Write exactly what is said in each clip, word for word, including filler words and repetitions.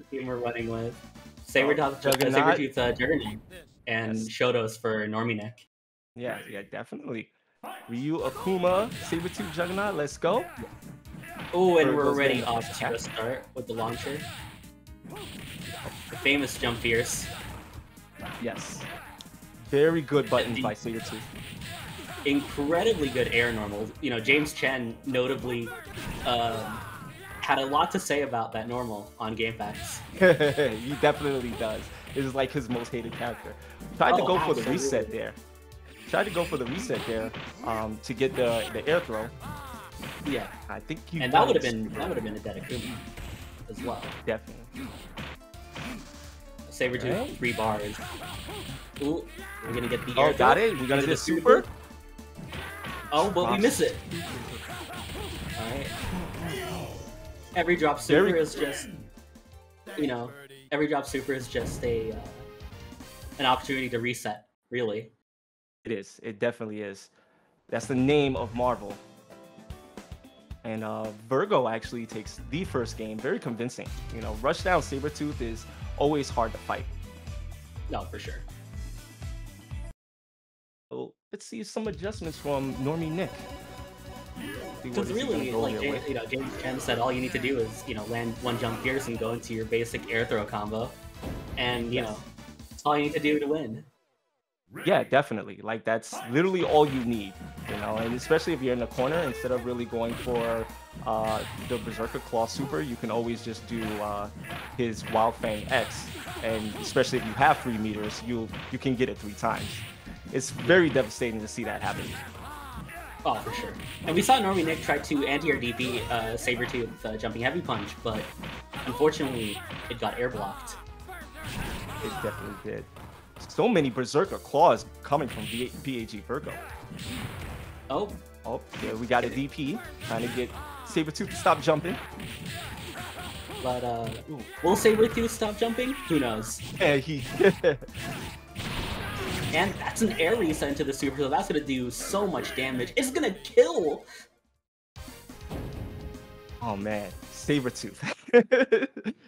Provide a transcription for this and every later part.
the team we're running with Sabretooth, uh, Juggernaut, Sabretooth, uh, Juggernaut, and yes. Shotos for Normie Nick. Yeah, yeah, definitely. Ryu, Akuma, Sabretooth, Juggernaut, let's go. Oh, and we're already off to a start with the launcher. The famous jump fierce. Yes. Very good buttons by Sabretooth. Incredibly good air normals. You know, James Chen notably uh, had a lot to say about that normal on GameFAQs. He definitely does. It is like his most hated character. Tried oh, to go absolutely. for the reset there. Tried to go for the reset there um, to get the the air throw. Yeah, I think you. And that would have been that would have been a dead Akuma as well. Definitely. Sabretooth right. three bars. Ooh, we're gonna get the air. Oh, got it. We're gonna get super. super. Oh, but we miss it. All right. Every drop super Very is just, you know, every drop super is just a uh, an opportunity to reset, really. It is. It definitely is. That's the name of Marvel. And uh, Virgo actually takes the first game. Very convincing. You know, rush down Sabretooth is always hard to fight. No, for sure. So let's see some adjustments from Normie Nick. Because really, like James, you know, James Chen said, all you need to do is you know land one jump fierce and go into your basic air throw combo, and you yes. know, that's all you need to do to win. Yeah, definitely. Like that's literally all you need, you know. And especially if you're in the corner, instead of really going for uh, the Berserker Claw super, you can always just do uh, his Wild Fang X. And especially if you have three meters, you you can get it three times. It's very devastating to see that happen. Oh, for sure. And we saw Normie Nick try to anti-air D P uh, Sabretooth uh, jumping heavy punch, but unfortunately, it got air blocked. It definitely did. So many Berserker Claws coming from B A G Virgo. Oh. Oh, yeah, we got a D P. Trying to get Sabretooth to stop jumping. But, uh, Ooh. will Sabretooth stop jumping? Who knows? Yeah, he... And that's an air reset into the super, so that's gonna do so much damage. It's gonna kill! Oh man, Sabretooth.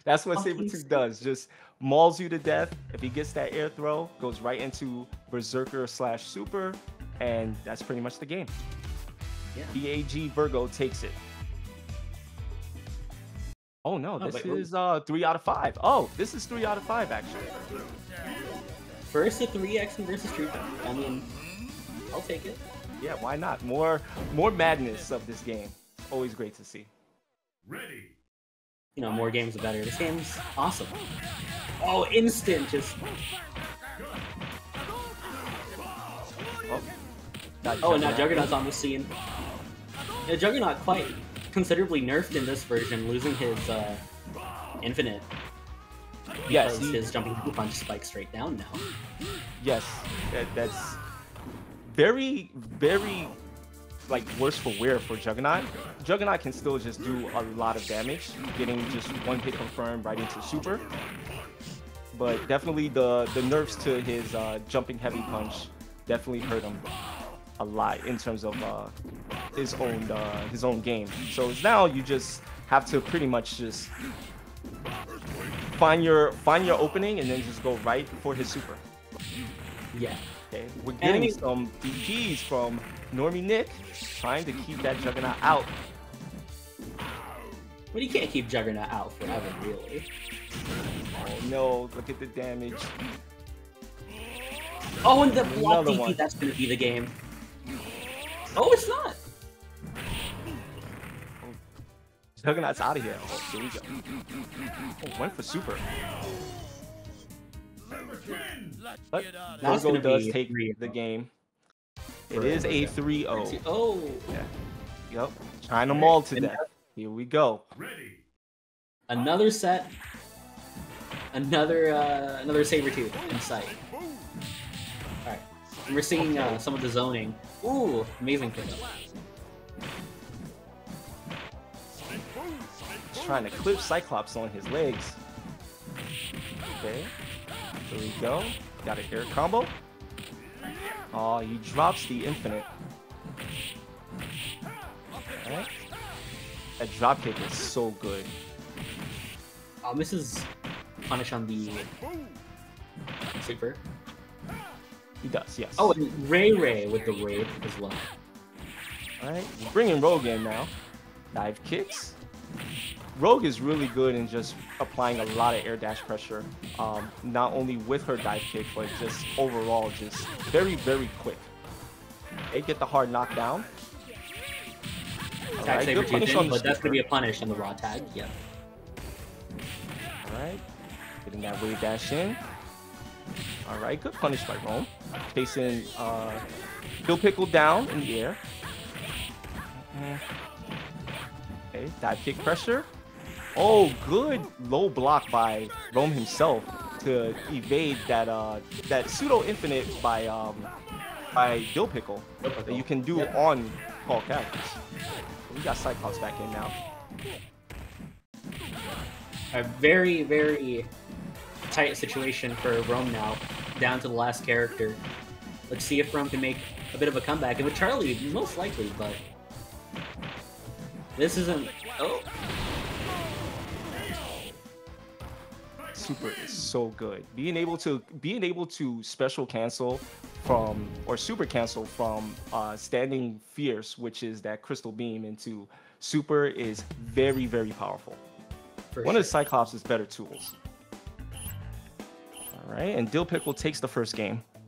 That's what oh, Sabretooth does, just mauls you to death. If he gets that air throw, goes right into Berserker slash super, and that's pretty much the game. Yeah. B A G Virgo takes it. Oh no, oh, this is uh, three out of five. Oh, this is three out of five actually. First to three X-Men versus. Street Fighter. I mean, I'll take it. Yeah, why not? More, more madness of this game. Always great to see. Ready. You know, more games the better. This game's awesome. Oh, instant just. Oh, oh and now Juggernaut's on the scene. Yeah, Juggernaut quite considerably nerfed in this version, losing his uh, infinite. Yes, he, his jumping punch spikes straight down now. Yes, that, that's very, very like worse for wear for Juggernaut. Juggernaut can still just do a lot of damage, getting just one hit confirmed right into super. But definitely the the nerfs to his uh, jumping heavy punch definitely hurt him a lot in terms of uh, his own uh, his own game. So now you just have to pretty much just. Find your find your opening and then just go right for his super. Yeah. Okay. We're getting I mean, some D Ps from Normie Nick, trying to keep that Juggernaut out. But you can't keep Juggernaut out forever, really. Oh no! Look at the damage. Oh, and the block Another D P. One. That's gonna be the game. Oh, it's not. Juggernaut's out of here. Oh, here we go. Oh, went for super. But Virgo does take the game. It is a three oh. Oh! Yeah. Yep. Trying to maul to death. Here we go. Another set. Another, uh, another Sabretooth in sight. Alright. We're seeing uh, some of the zoning. Ooh! Amazing pickup. Trying to clip Cyclops on his legs. Okay, there we go. Got an air combo. Oh, he drops the infinite. Okay. That drop kick is so good. Oh, Wow, misses punish on the sleeper. He does, yes. Oh, and Ray Ray with the wave as well. Alright, bringing Rogue in now. Dive kicks. Rogue is really good in just applying a lot of air dash pressure, um, not only with her dive kick, but just overall, just very, very quick. They get the hard knockdown. Tag saver two thing, but that's going to be a punish on the raw tag, yeah. Alright, getting that wave dash in. Alright, good punish by Rome. Facing uh, Dilpickle down in the air. Okay, dive kick pressure. Oh, good low block by Rome himself to evade that uh, that pseudo infinite by um, by Dilpickle that you can do yep. on call characters. We got Cyclops back in now. A very, very tight situation for Rome now, down to the last character. Let's see if Rome can make a bit of a comeback, and with Charlie, most likely, but this isn't. Oh, super is so good. Being able to being able to special cancel from or super cancel from uh, standing fierce, which is that crystal beam, into super is very, very powerful. For One sure. of Cyclops' better tools. All right, and Dilpickle takes the first game. All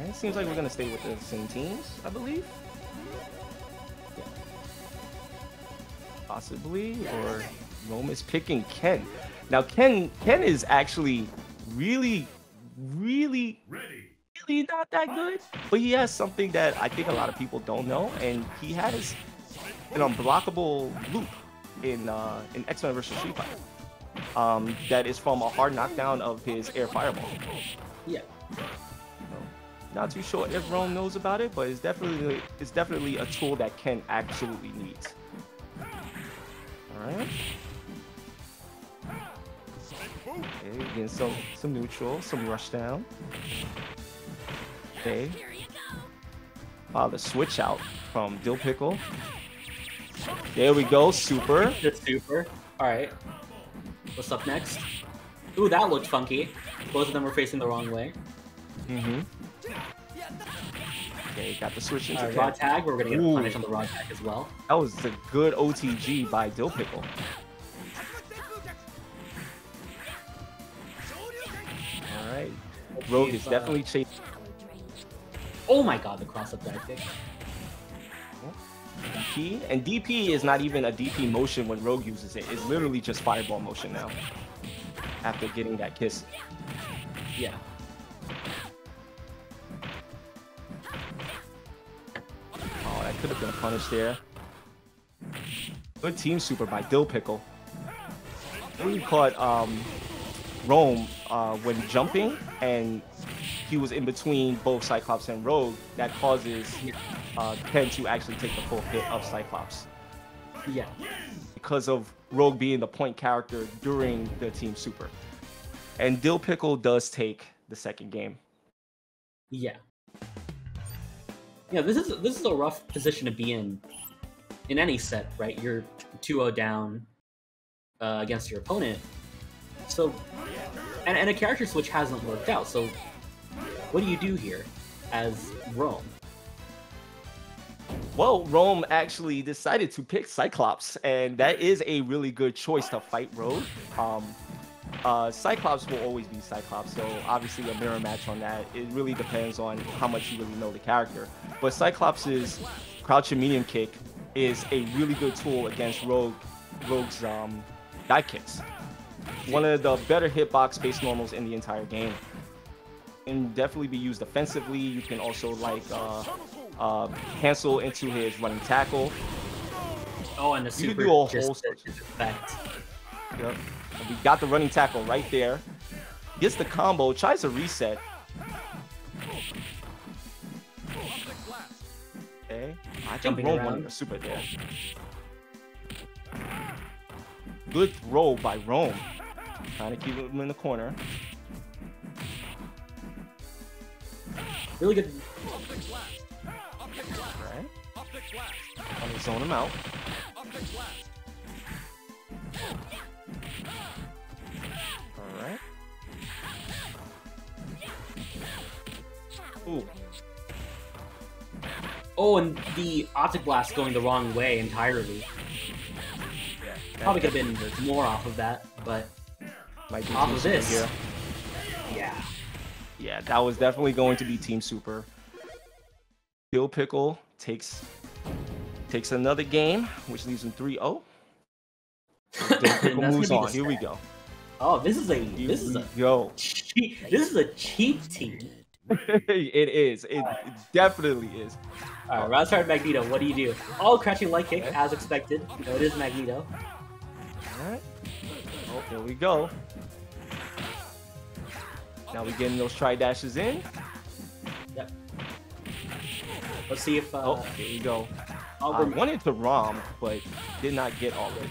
right, seems like we're gonna stay with the same teams, I believe. Yeah. Possibly, or Rome is picking Ken. Now Ken, Ken is actually really, really. Ready. He's not that good, but he has something that I think a lot of people don't know, and he has an unblockable loop in uh, in X-Men versus. Street Fighter um, that is from a hard knockdown of his air fireball. Yeah. Not too sure if Rome knows about it, but it's definitely it's definitely a tool that Ken absolutely needs. All right. Okay, getting some some neutral, some rush down. Okay. Wow, the switch out from Dilpickle. There we go, super. Just super. All right. What's up next? Ooh, that looked funky. Both of them were facing the wrong way. Mm-hmm. Okay, got the switch into raw tag. We're gonna get Ooh. a punish on the raw tag as well. That was a good O T G by Dilpickle. All right. Rogue is definitely chasing. Oh my god, the cross-up that I think. D P, and D P is not even a D P motion when Rogue uses it. It's literally just fireball motion now. After getting that kiss. Yeah. Oh, that could have been a punish there. Good team super by Dilpickle. We caught um, Rome uh, when jumping, and he was in between both Cyclops and Rogue. That causes uh, Ken to actually take the full hit of Cyclops. Yeah. Because of Rogue being the point character during the team super. And Dilpickle does take the second game. Yeah. Yeah, this is this is a rough position to be in in any set, right? You're two oh down uh, against your opponent. So and, and a character switch hasn't worked out, so what do you do here as Rome? Well, Rome actually decided to pick Cyclops, and that is a really good choice to fight Rogue. Um, uh, Cyclops will always be Cyclops, so obviously a mirror match on that. It really depends on how much you really know the character. But Cyclops' crouching medium kick is a really good tool against Rogue, Rogue's um, dive kicks. One of the better hitbox based normals in the entire game. Can definitely be used offensively. You can also like uh, uh, cancel into his running tackle. Oh, and the super you can do a just whole just effect. Yep. And we got the running tackle right there. Gets the combo. Tries to reset. Okay. I think Rome wanted the super there. Good throw by Rome. Trying to keep him in the corner. Really good. I'm gonna zone him out. Alright. Ooh. Oh, and the Optic Blast going the wrong way entirely. Yeah, probably could have been more off of that, but might be off of this. Here. Yeah. Yeah, that was definitely going to be Team Super. Dilpickle takes takes another game, which leaves him three oh. Dilpickle moves on. Here we go. Oh, this is a Here this is a yo. Cheap, this is a cheap team. It is. It right. definitely is. Alright, Rousehard Magneto, what do you do? All crouching light kick, as expected. No, it is Magneto. Alright. Oh, there we go. Now we're getting those tri-dashes in. Yep. Let's see if... Uh, oh, there you go. I wanted to ROM, but did not get all of it.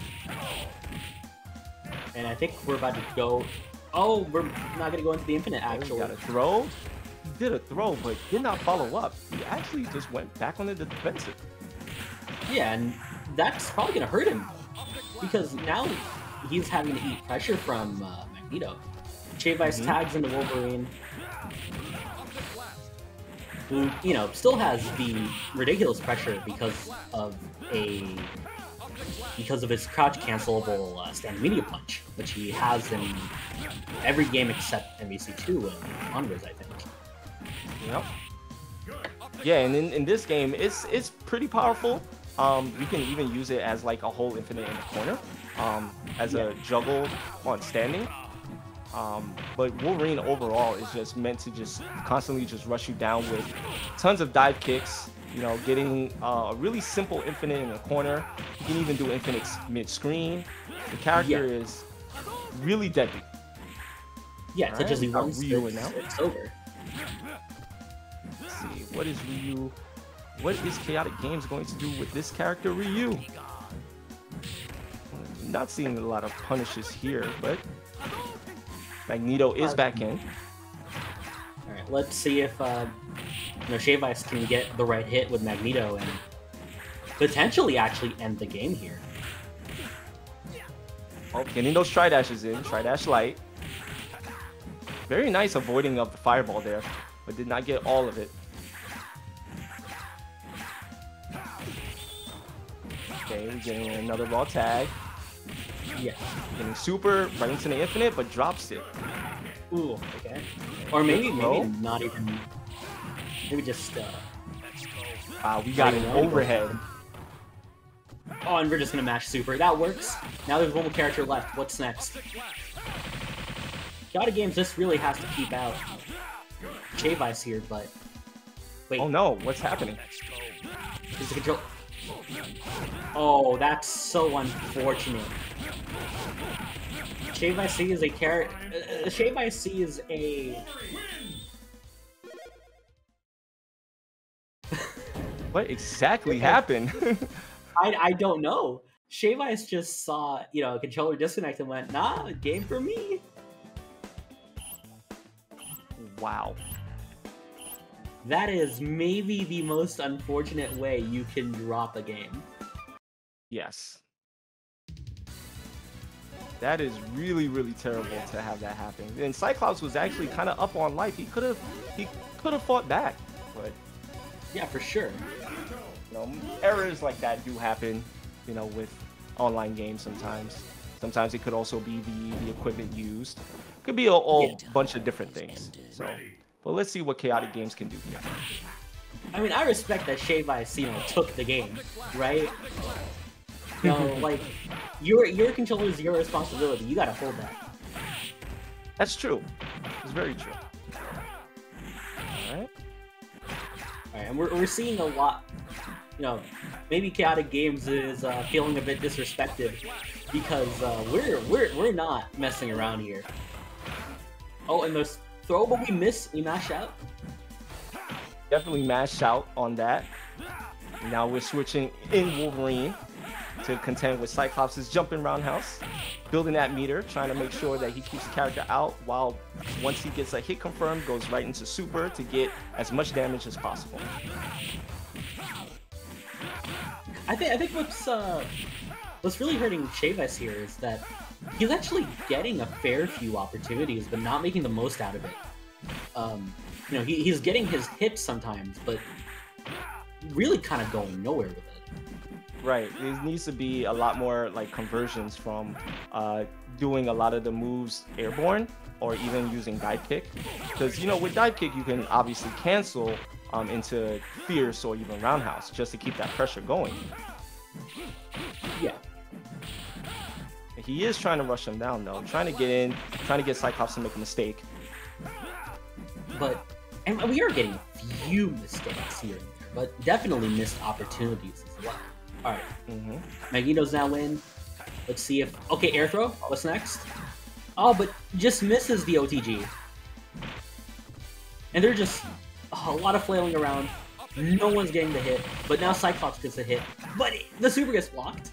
And I think we're about to go... Oh, we're not going to go into the infinite, actually. Got a throw. He did a throw, but did not follow up. He actually just went back on the defensive. Yeah, and that's probably going to hurt him. Because now he's having to eat pressure from uh, Magneto. J-Vice mm-hmm. tags into Wolverine, who, you know, still has the ridiculous pressure because of a because of his crouch cancelable uh, standing media punch, which he has in every game except M V C two and onwards, I think. Yep. Yeah, and in, in this game, it's it's pretty powerful. Um, you can even use it as like a whole infinite in the corner, um, as yeah. a juggle on standing. Um, but Wolverine overall is just meant to just constantly just rush you down with tons of dive kicks, you know, getting uh, a really simple infinite in the corner. You can even do infinites mid-screen. The character yeah. is really deadly. Yeah, it's right? just once Ryu it's, now. It's over. Let's see, what is Ryu? What is Chaotic Gamez going to do with this character, Ryu? Not seeing a lot of punishes here, but... Magneto is back in. All right, let's see if uh, you know, Shave Ice can get the right hit with Magneto and potentially actually end the game here. Oh, getting those tri-dashes in, tri-dash light. Very nice avoiding of the fireball there, but did not get all of it. Okay, we're getting another raw tag. Yeah. Getting super, right into the infinite, but drops it. Ooh, okay. Or maybe, maybe not even... Maybe just, uh... Wow, we got an overhead. Oh, and we're just gonna mash super. That works. Now there's one more character left. What's next? Chaotic Gamez just really has to keep out J-Vice here, but... Wait. Oh no, what's happening? Is the control... Oh, that's so unfortunate. Shave Ice is a character. Uh, Shave Ice is a. What exactly happened? I I don't know. Shave Ice just saw, you know, a controller disconnect and went, nah, a game for me. Wow. That is maybe the most unfortunate way you can drop a game. Yes. That is really, really terrible to have that happen. And Cyclops was actually kind of up on life. He could have, he could have fought back, but yeah, for sure. You know, errors like that do happen. You know, with online games sometimes. Sometimes it could also be the the equipment used. It could be a whole bunch of different things. So. Well, let's see what Chaotic Gamez can do here. I mean, I respect that Shave Ice, you know, took the game, right? You know, like, your, your controller is your responsibility. You gotta hold that. That's true. It's very true. Alright. Alright, and we're, we're seeing a lot, you know, maybe Chaotic Gamez is uh, feeling a bit disrespected because uh, we're, we're, we're not messing around here. Oh, and there's... Throw, but we miss. We mash out. Definitely mash out on that. Now we're switching in Wolverine to contend with Cyclops' jumping roundhouse, building that meter, trying to make sure that he keeps the character out while once he gets a hit confirmed, goes right into super to get as much damage as possible. I think I think what's uh what's really hurting J-Vice here is that he's actually getting a fair few opportunities, but not making the most out of it. Um, you know, he, he's getting his hits sometimes, but really kind of going nowhere with it. Right, there needs to be a lot more like conversions from uh, doing a lot of the moves airborne, or even using dive kick, because you know with dive kick you can obviously cancel um, into fierce or even roundhouse just to keep that pressure going. Yeah. He is trying to rush him down though, trying to get in, trying to get Cyclops to make a mistake. But, and we are getting a few mistakes here and there, but definitely missed opportunities as well. Alright, mm-hmm. Magneto's now in. Let's see if... Okay, air throw, what's next? Oh, but just misses the O T G. And they're just oh, a lot of flailing around. No one's getting the hit, but now Cyclops gets the hit. But it, the super gets blocked.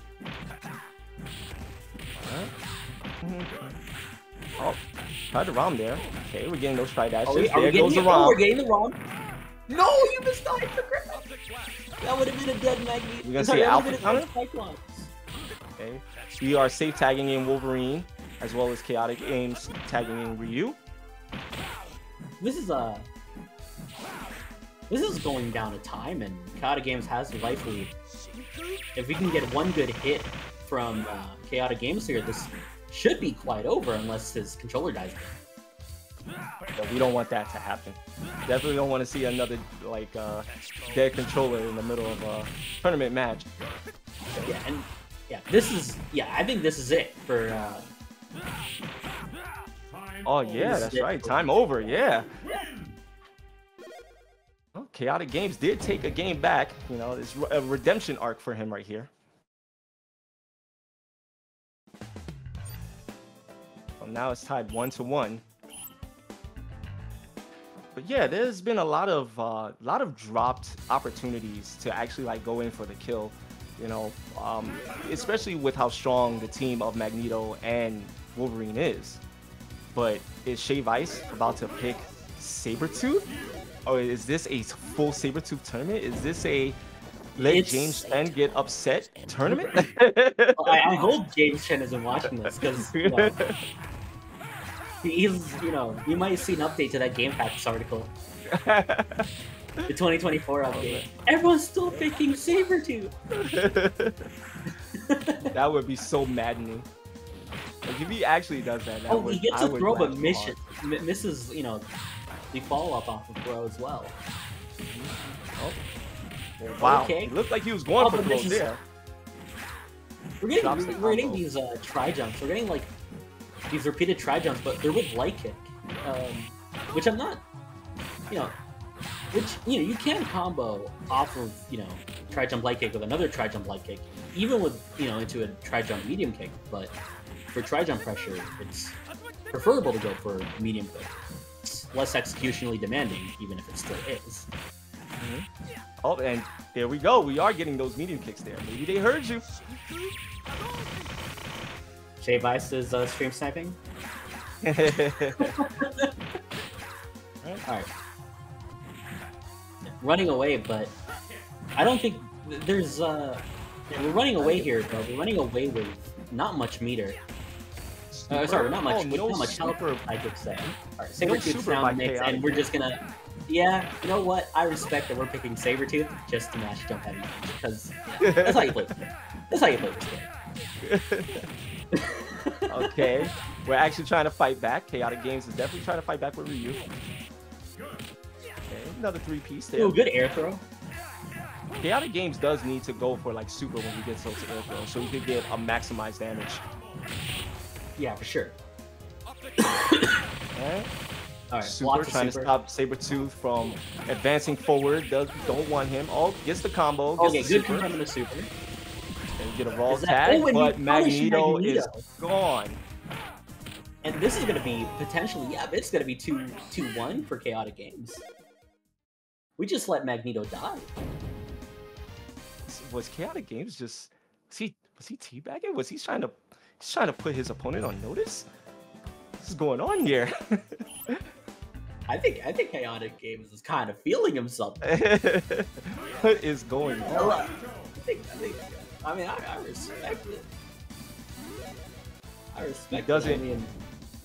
Oh, tried the ROM there. Okay, we're getting those try dashes. Oh, we, there goes the ROM. Oh, we're getting the ROM. No, you missed the ground. That would have been a dead Magneto. We're gonna see Alpha counter. Okay, we are safe tagging in Wolverine, as well as Chaotic Gamez tagging in Ryu. This is a. Uh, this is going down a time, and Chaotic Gamez has the life lead. If we can get one good hit from uh, Chaotic Gamez here, this should be quite over, unless his controller dies. But we don't want that to happen. Definitely don't want to see another like uh, dead controller in the middle of a tournament match. Yeah, and yeah, this is yeah. I think this is it for. Uh... Oh yeah, that's right. Time over. Yeah. Well, Chaotic Gamez did take a game back. You know, it's a redemption arc for him right here. Well, now it's tied one to one. But yeah, there's been a lot of uh, lot of dropped opportunities to actually like go in for the kill, you know, um, especially with how strong the team of Magneto and Wolverine is. But is Shave Ice about to pick Sabretooth, or is this a full Sabretooth tournament? Is this a let it's... James Chen get upset tournament? Well, I, I hope James Chen isn't watching this because. You know... He's, you know, you might see an update to that GameFAQs article. The twenty twenty-four update. Everyone's still picking Sabretooth! That would be so maddening. Like, if he actually does that, that oh, would, he gets I a throw, but misses, misses, you know, the follow-up off of throw as well. Oh. Wow, okay. It looked like he was going oh, for throw there. We're getting, we're, we're getting these uh, tri-jumps. We're getting, like, these repeated try jumps, but they're with light kick, um, which I'm not, you know, which, you know, you can combo off of, you know, try jump light kick with another try jump light kick, even with, you know, into a try jump medium kick, but for try jump pressure, it's preferable to go for medium kick. It's less executionally demanding, even if it still is. Mm-hmm. Oh, and there we go. We are getting those medium kicks there. Maybe they heard you. J-Vice is uh, stream sniping. All right, running away, but I don't think there's. Uh, we're running away here, but we're running away with not much meter. Uh, sorry, not much. Oh, no not much help, I could say. All right, Sabretooth sound mix, and we're just gonna. Yeah, you know what? I respect that we're picking Sabretooth just to match jump heavy because yeah, that's how you play. That's how you play this game. Okay, we're actually trying to fight back. Chaotic Gamez is definitely trying to fight back with Ryu. Okay, another three piece there. Ooh, good air throw. Chaotic Gamez does need to go for like super when he gets those air throw, so he could get a maximized damage. Yeah, for sure. Okay. All right, super trying super. to stop Sabretooth from advancing forward. Does, don't want him. Oh, gets the combo. Gets okay, the good confirming the super. Get a raw tag, oh, but Magneto, Magneto is gone. And this is going to be potentially, yeah, it's going to be two one for Chaotic Gamez. We just let Magneto die. Was Chaotic Gamez just, was he, was he teabagging? Was he trying to, he's trying to put his opponent on notice? What's going on here? I think I think Chaotic Gamez is kind of feeling himself. What is going on? think, I think, I mean, I, I respect it. I respect. He doesn't. It. I mean,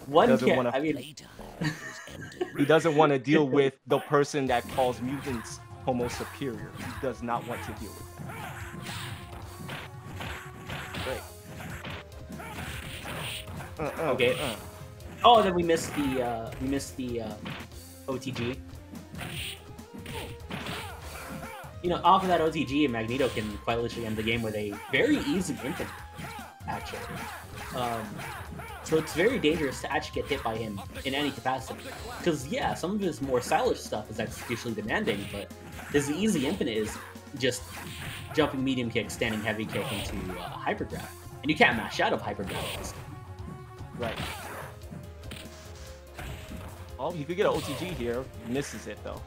one doesn't want to. I mean, he doesn't want to deal with the person that calls mutants homo superior. He does not want to deal with that. Uh, uh, okay. Uh. Oh, then we missed the uh, we missed the um, O T G. You know, off of that O T G, Magneto can quite literally end the game with a very easy infant, actually. Um, so it's very dangerous to actually get hit by him in any capacity. Because, yeah, some of his more stylish stuff is executionally demanding, but his easy infinite is just jumping medium kick, standing heavy kick into uh, hypergrab. And you can't mash out of hypergrab. Right. Oh, you could get an O T G here. Misses it, though.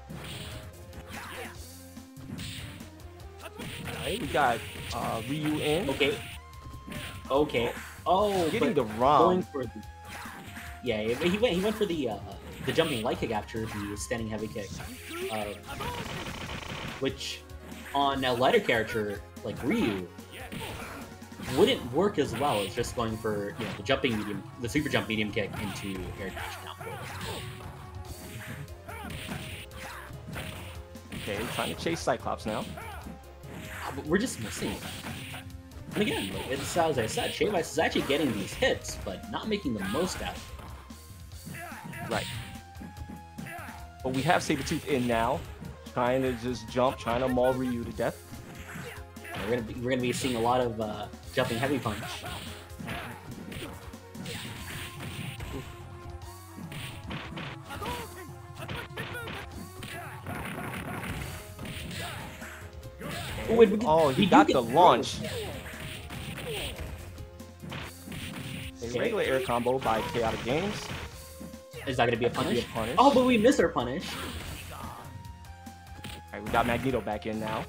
Alright, we got uh, Ryu in. Okay. Okay. Oh, getting the wrong. Going for the... Yeah, he went. He went for the uh, the jumping light kick after the standing heavy kick, uh, which on a lighter character like Ryu wouldn't work as well as just going for, you know, the jumping medium, the super jump medium kick into air dash downboard. Okay, trying to chase Cyclops now. But we're just missing it. And again, it's as I said, Shave Ice is actually getting these hits, but not making the most out of it. Right. But we have Sabretooth in now, trying to just jump, trying to maul Ryu to death. And we're gonna be, we're gonna be seeing a lot of uh, jumping heavy punch. Oh, wait, did, oh, he got the launch. A okay. regular air combo by Chaotic Gamez. Is that going to be a punish? punish? Oh, but we miss our punish. Alright, we got Magneto back in now.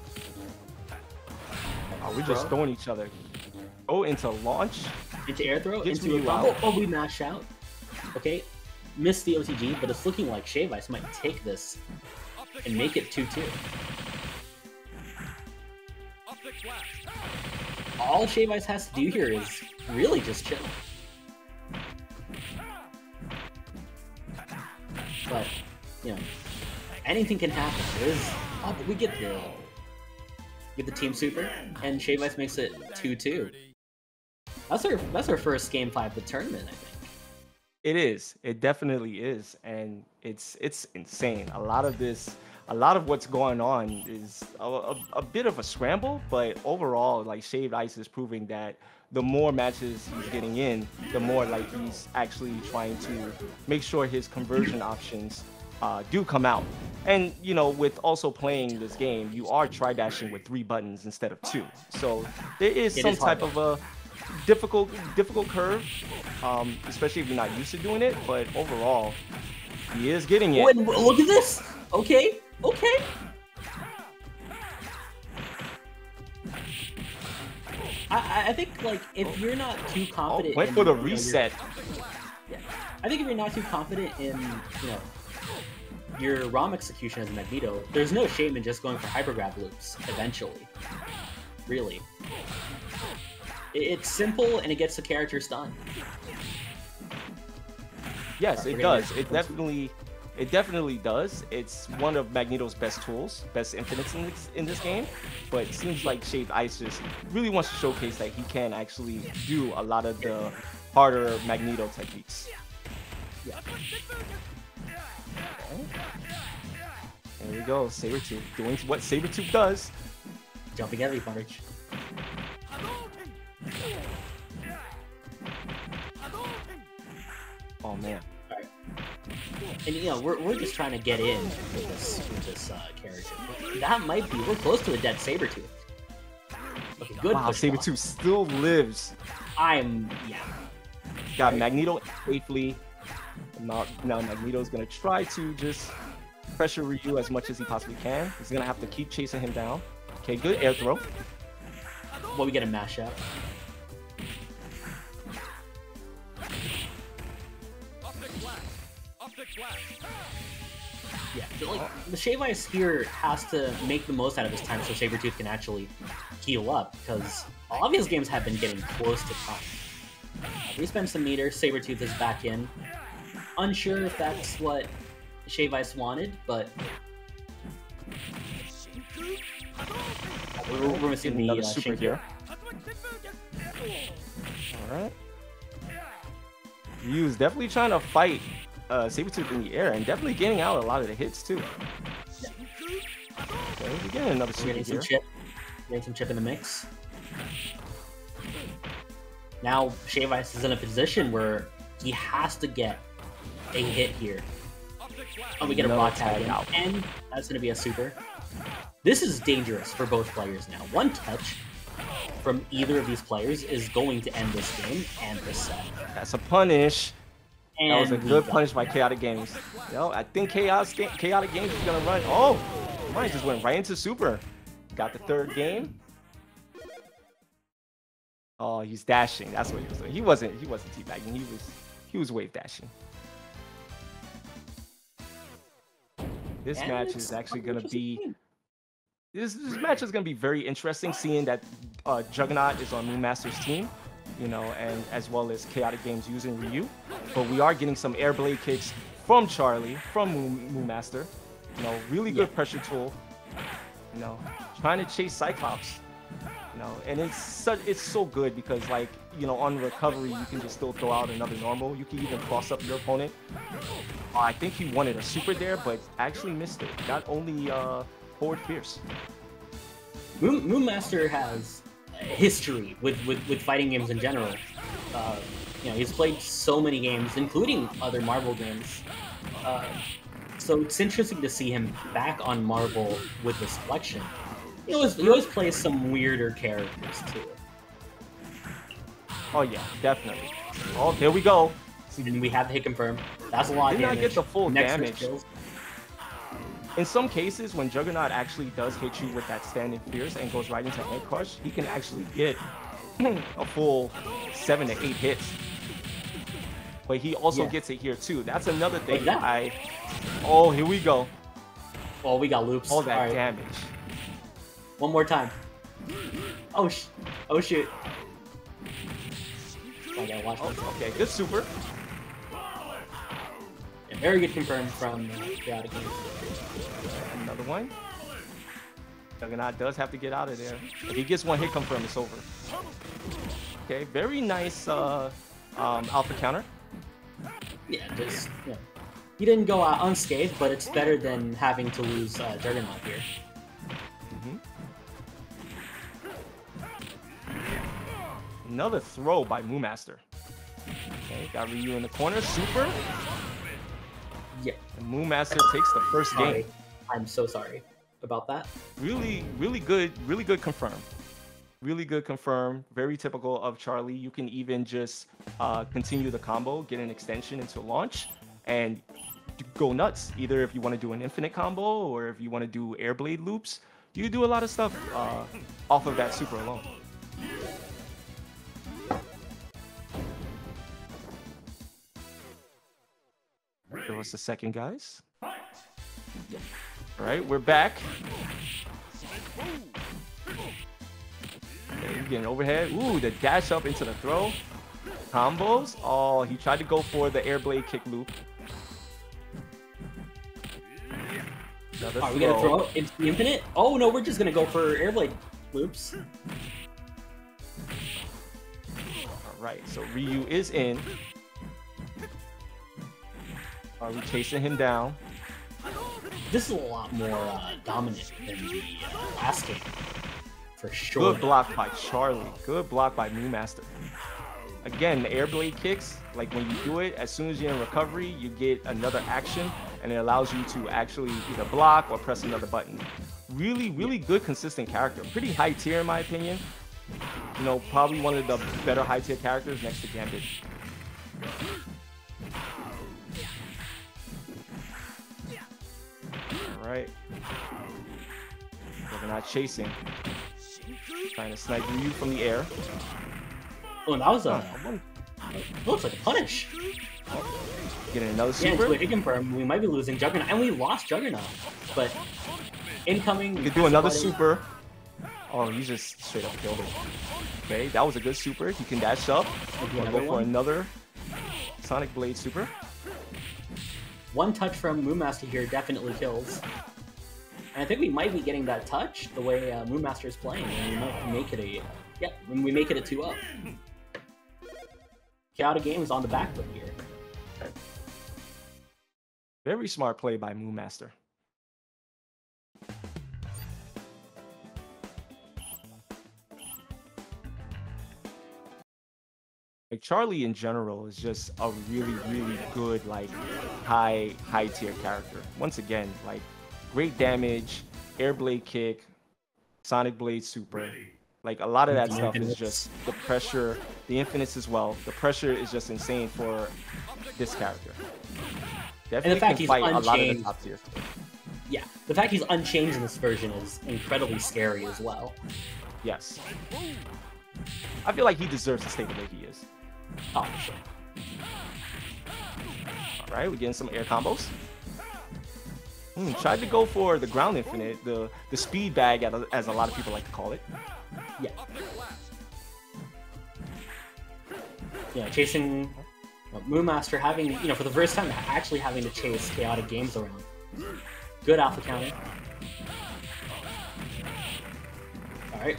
Oh, we're just throwing each other. Oh, into launch. Into air throw. Gets into a combo. Oh, we mash out. Okay. Missed the O T G, but it's looking like Shave Ice might take this and make it two two. All Shave Ice has to do here is really just chill. But, you know, anything can happen. There's, oh, but we get the, get the team super, and Shave Ice makes it two two. That's our, that's our first game five of the tournament, I think. It is. It definitely is, and it's it's insane. A lot of this. A lot of what's going on is a, a, a bit of a scramble, but overall, like, Shave Ice is proving that the more matches he's getting in, the more, like, he's actually trying to make sure his conversion options uh, do come out. And, you know, with also playing this game, you are tri-dashing with three buttons instead of two. So there is it some is type hard. of a difficult, difficult curve, um, especially if you're not used to doing it, but overall, he is getting it. Wait, look at this! Okay! Okay. I I think, like, if you're not too confident, oh, wait in, for the you know, reset. Yeah, I think if you're not too confident in, you know, your ROM execution as a Magneto, there's no shame in just going for hypergrab loops eventually. Really, it, it's simple and it gets the character stunned. Yes, right, it does. It definitely. It definitely does. It's one of Magneto's best tools, best infinites in this, in this game, but it seems like Shave Ice just really wants to showcase that he can actually do a lot of the harder Magneto techniques. Yeah. Okay. There we go, Sabretooth doing what Sabretooth does. Jumping every punch. Oh man. And, you know, we're, we're just trying to get in with this, with this uh, character. That might be... We're close to a dead Sabretooth. Okay, good. Wow, Sabretooth still lives. I'm... Yeah. Got Magneto safely. Now, now Magneto's going to try to just pressure Ryu as much as he possibly can. He's going to have to keep chasing him down. Okay, good air throw. Well, we get a mash up. Yeah, like, the Shave Ice Spear has to make the most out of his time so Sabretooth can actually heal up, because all of his games have been getting close to time. Respend some meter, Sabretooth is back in. Unsure if that's what Shave Ice wanted, but... We're, we're missing the uh, super here. Alright. Ryu's definitely trying to fight uh, Sabretooth in the air and definitely getting out a lot of the hits too. Yeah. Okay, we get another super here. Some chip. Getting some chip in the mix. Now Shave Ice is in a position where he has to get a hit here. Oh, we get no a block tag out. And that's going to be a super. This is dangerous for both players now. One touch from either of these players is going to end this game and this set. That's a punish. And that was a good punish by Chaotic Gamez. Yo, I think Chaos, Chaotic Gamez is going to run. Oh, mine just went right into super. Got the third game. Oh, he's dashing. That's what he was doing. He wasn't, he wasn't teabagging. He was, he was wave dashing. This and match is actually going to be... This, this match is going to be very interesting, seeing that uh, Juggernaut is on Moonmaster's team, you know, and as well as Chaotic Gamez using Ryu. But we are getting some air blade kicks from Charlie, from Moon, Moonmaster. You know, really good yeah. pressure tool. You know, trying to chase Cyclops. You know, and it's such, it's so good because, like, you know, on recovery you can just still throw out another normal. You can even cross up your opponent. Uh, I think he wanted a super there, but actually missed it. Got only. Uh, Forward fierce. Moon, Moonmaster has a history with, with, with fighting games in general. Uh, you know, he's played so many games, including other Marvel games. Uh, so it's interesting to see him back on Marvel with this collection. He always, he always plays some weirder characters too. Oh yeah, definitely. Oh, here we go. And we have the hit confirm. That's a lot of damage. Did not get the full damage. In some cases, when Juggernaut actually does hit you with that standing fierce and goes right into head crush, he can actually get a full seven to eight hits. But he also yeah. gets it here too. That's another thing. That? I oh, here we go. Oh, we got loops. All that All right. damage. One more time. Oh sh oh shoot. I gotta watch oh, okay, good super. Yeah, very good confirm from Chaotic Gamez. Another one. Juggernaut does have to get out of there. If he gets one hit confirm, it's over. Okay, very nice uh, um, alpha counter. Yeah, just, yeah. He didn't go out unscathed, but it's better than having to lose uh, Juggernaut here. Mm-hmm. Another throw by Moonmaster. Okay, got Ryu in the corner. Super. Yeah. And Moonmaster takes the first game. I'm so sorry about that. Really, really good, really good confirm. Really good confirm. Very typical of Charlie. You can even just uh, continue the combo, get an extension into launch, and go nuts. Either if you want to do an infinite combo or if you want to do air blade loops, you do a lot of stuff uh, off of that super alone. Give us a second, guys. Yeah. All right, we're back. Okay, you get an overhead. Ooh, the dash up into the throw. Combos. Oh, he tried to go for the air blade kick loop. Another Are throw. we gonna throw it's the infinite? Oh no, we're just gonna go for air blade loops. All right, so Ryu is in. Are we chasing him down? This is a lot more uh, dominant than the uh, last game, for sure. Good block by Charlie. Good block by Moonmaster. Again, the air blade kicks, like when you do it, as soon as you're in recovery, you get another action, and it allows you to actually either block or press another button. Really, really good, consistent character. Pretty high tier, in my opinion. You know, probably one of the better high tier characters next to Gambit. Right. They're not chasing. Trying to snipe you from the air. Oh, that was a... It looks like a punish. Getting another super. Yeah, it's confirmed. We might be losing Juggernaut, and we lost Juggernaut. But incoming. You could do another super. Oh, you just straight up killed it. Okay, that was a good super. You can dash up. We'll go for another Sonic Blade super. One touch from Moonmaster here definitely kills. And I think we might be getting that touch the way uh, Moonmaster is playing, and we might make it a uh, yeah, when we make it a two up. Chaotic Gamez on the back foot here. Very smart play by Moonmaster. Like Charlie in general is just a really, really good, like high, high tier character. Once again, like great damage, air blade kick, Sonic Blade super. Like a lot of that stuff is just the pressure, the infinites as well. The pressure is just insane for this character. Definitely and the fact can he's fight unchanged. A lot of the top tier. Yeah, the fact he's unchanged in this version is incredibly scary as well. Yes. I feel like he deserves to stay the way he is. Oh, shit. Alright, we're getting some air combos. Hmm, tried to go for the ground infinite, the, the speed bag, as a lot of people like to call it. Yeah. Yeah, chasing well, Moonmaster, having, you know, for the first time, actually having to chase Chaotic Gamez around. Good alpha counter. Alright.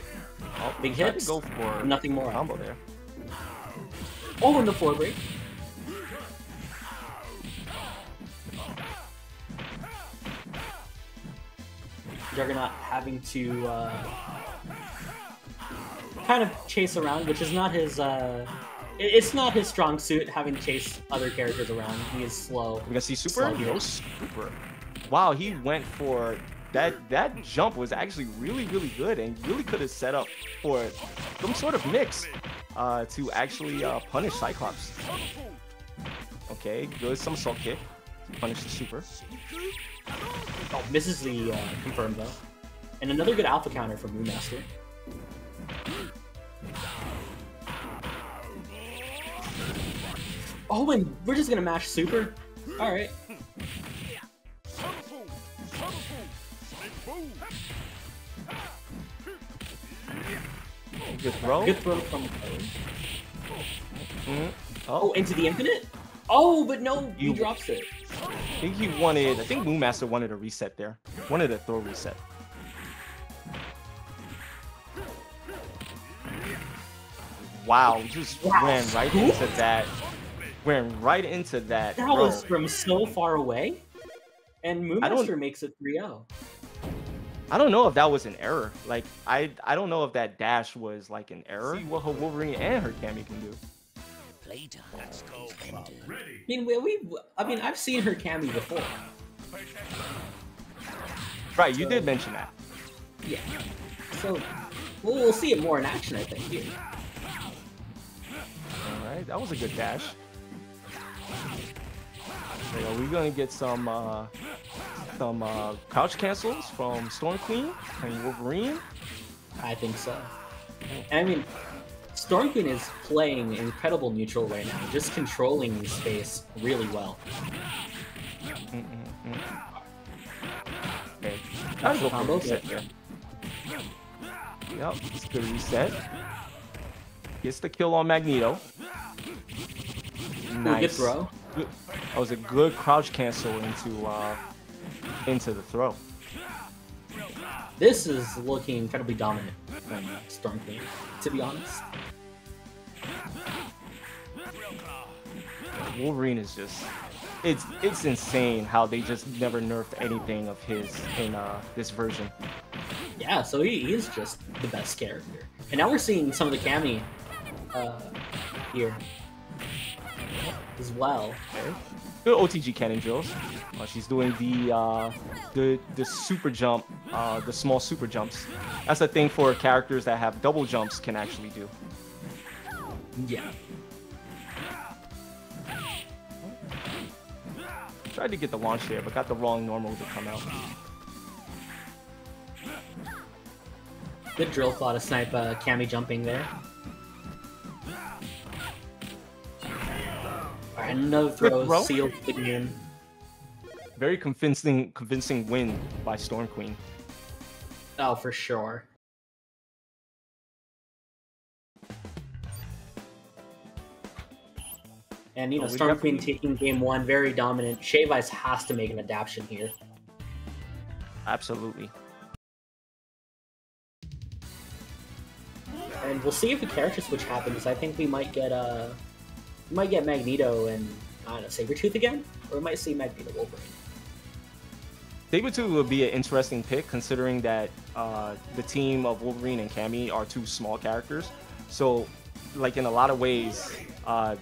Oh, big hits. Go for nothing more. Combo there. Oh, and the floor break. Juggernaut having to uh, kind of chase around, which is not his. Uh, it's not his strong suit. Having to chase other characters around, he is slow. We gotta see super. No super. Wow, he went for. That that jump was actually really, really good and really could have set up for some sort of mix uh, to actually uh, punish Cyclops. Okay, good somersault kick. Punish the super. Oh, misses the uh, confirm though. And another good alpha counter from Moonmaster. Oh, and we're just gonna mash super? Alright. Good throw. Good throw from mm-hmm. oh. oh, into the infinite? Oh, but no, he, he drops it. I think he wanted, I think Moonmaster wanted a reset there. Wanted a throw reset. Wow, just wow. ran right into that. Ran right into that. That throw. Was from so far away. And Moonmaster makes it three oh. I don't know if that was an error. Like, I I don't know if that dash was like an error. See what her Wolverine and her Cammy can do. Later. Let's go. I mean, we, we I mean, I've seen her Cammy before. Right, you so, did mention that. Yeah. So we'll, we'll see it more in action, I think. Here. All right, that was a good dash. So are we gonna get some uh, some uh, couch cancels from Storm Queen and Wolverine? I think so. And I mean, Storm Queen is playing incredible neutral right now, just controlling the space really well. Mm-mm-mm. Okay, that's a combo reset here. Yep, it's good reset. Gets the kill on Magneto. Nice. Ooh, good throw. Good. That was a good crouch cancel into uh, into the throw. This is looking incredibly dominant from Storm Queen, to be honest. Wolverine is just it's it's insane how they just never nerfed anything of his in uh, this version. Yeah, so he, he is just the best character, and now we're seeing some of the Cammy uh, here. As well. Okay. Good O T G cannon drills. Uh, she's doing the uh, the the super jump, uh, the small super jumps. That's a thing for characters that have double jumps can actually do. Yeah. Tried to get the launch there, but got the wrong normal to come out. Good drill claw to snipe uh, Cammy jumping there. Another throw sealed the game. Very convincing, convincing win by Storm Queen. Oh, for sure. And, you know, oh, Storm Queen taking game one, very dominant. Shave Ice has to make an adaptation here. Absolutely. And we'll see if a character switch happens. I think we might get uh, we might get Magneto and, I don't know, Sabretooth again? Or we might see Magneto Wolverine. Sabretooth would be an interesting pick, considering that uh, the team of Wolverine and Cammy are two small characters. So, like, in a lot of ways, uh,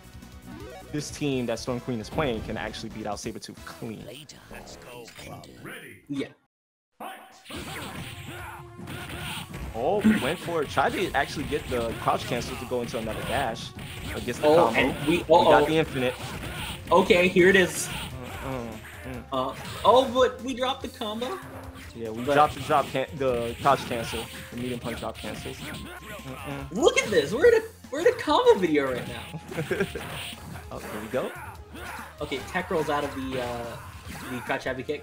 this team that Storm Queen is playing can actually beat out Sabretooth clean. Later. Let's go. Wow. Ready. Yeah. Oh, we went for it. Tried to actually get the crouch cancel to go into another dash against the oh, combo. And we, uh -oh. we got the infinite. Okay, here it is. Uh, uh, uh. Oh, but we dropped the combo. Yeah, we but... dropped the drop can the crouch cancel. The medium punch drop cancels. Uh -uh. Look at this. We're in a we're in a combo video right now. Oh, here we go. Okay, tech rolls out of the uh, the crouch heavy kick.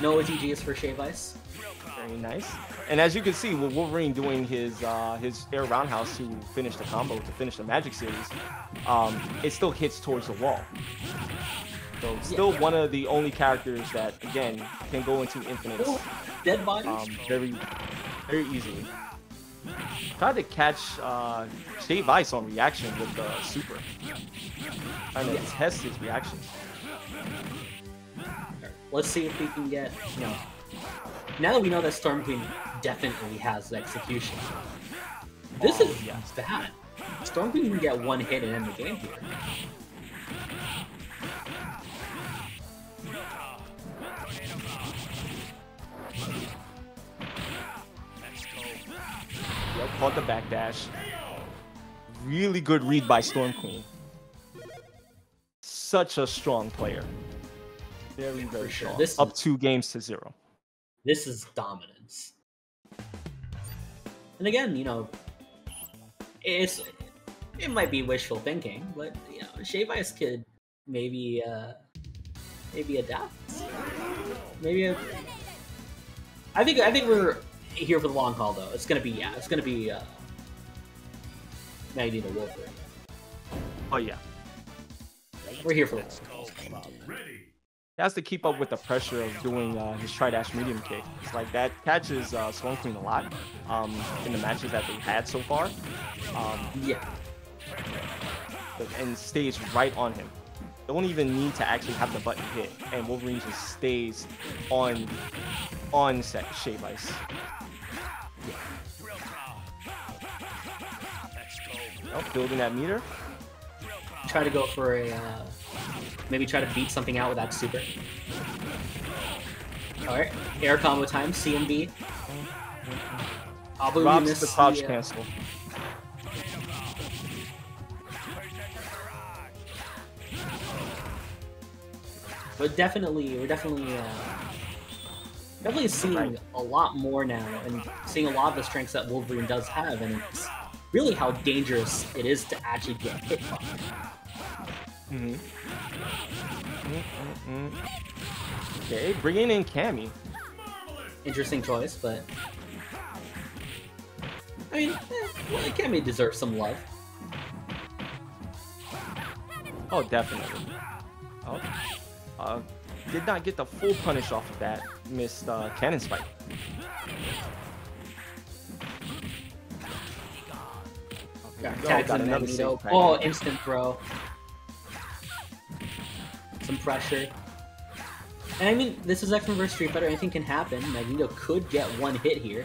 No O T G is for Shave Ice. Very nice. And as you can see, with Wolverine doing his uh, his air roundhouse to finish the combo, to finish the magic series, um, it still hits towards the wall. So still yeah. one of the only characters that, again, can go into infinites. Oh, dead bodies? Um, very, very easily. Tried to catch uh, Shave Ice on reaction with the uh, super. Trying to yeah. test his reaction. Let's see if we can get, you know, now that we know that Storm Queen definitely has execution, this oh, is yes. bad. Storm Queen can get one hit and end the game here. Yep, caught the back dash. Really good read by Storm Queen. Such a strong player. Very, very sure. strong. This Up two games to zero. This is dominance. And again, you know, it's it might be wishful thinking, but, you know, Shave Ice could maybe, uh, maybe adapt. Maybe a, I think I think we're here for the long haul, though. It's gonna be yeah, it's gonna be uh, Magneto Wolverine. Oh yeah, we're here for the long haul. He has to keep up with the pressure of doing uh, his tri-dash medium kick. It's like that catches uh, Storm Queen a lot um, in the matches that they've had so far. Um, yeah. But, and stays right on him. Don't even need to actually have the button hit, and Wolverine just stays on on set Shave Ice. Yeah. Oh, building that meter. Try to go for a. Uh... Maybe try to beat something out with that super. Alright, air combo time, C M B. I'll probably miss the crouch the, uh... cancel. But definitely, we're definitely, uh, definitely seeing right. a lot more now, and seeing a lot of the strengths that Wolverine does have, and it's really how dangerous it is to actually get hit by. Mm-hmm. Mm-mm-mm. Okay, bringing in Cammy. Interesting choice, but I mean, eh, well, Cammy deserves some love. Oh, definitely. Oh, uh, did not get the full punish off of that missed uh, cannon spike. Okay, got, got another save. Oh, instant throw. Some pressure. And I mean, this is X-Men versus. Street Fighter. Anything can happen. Magneto could get one hit here.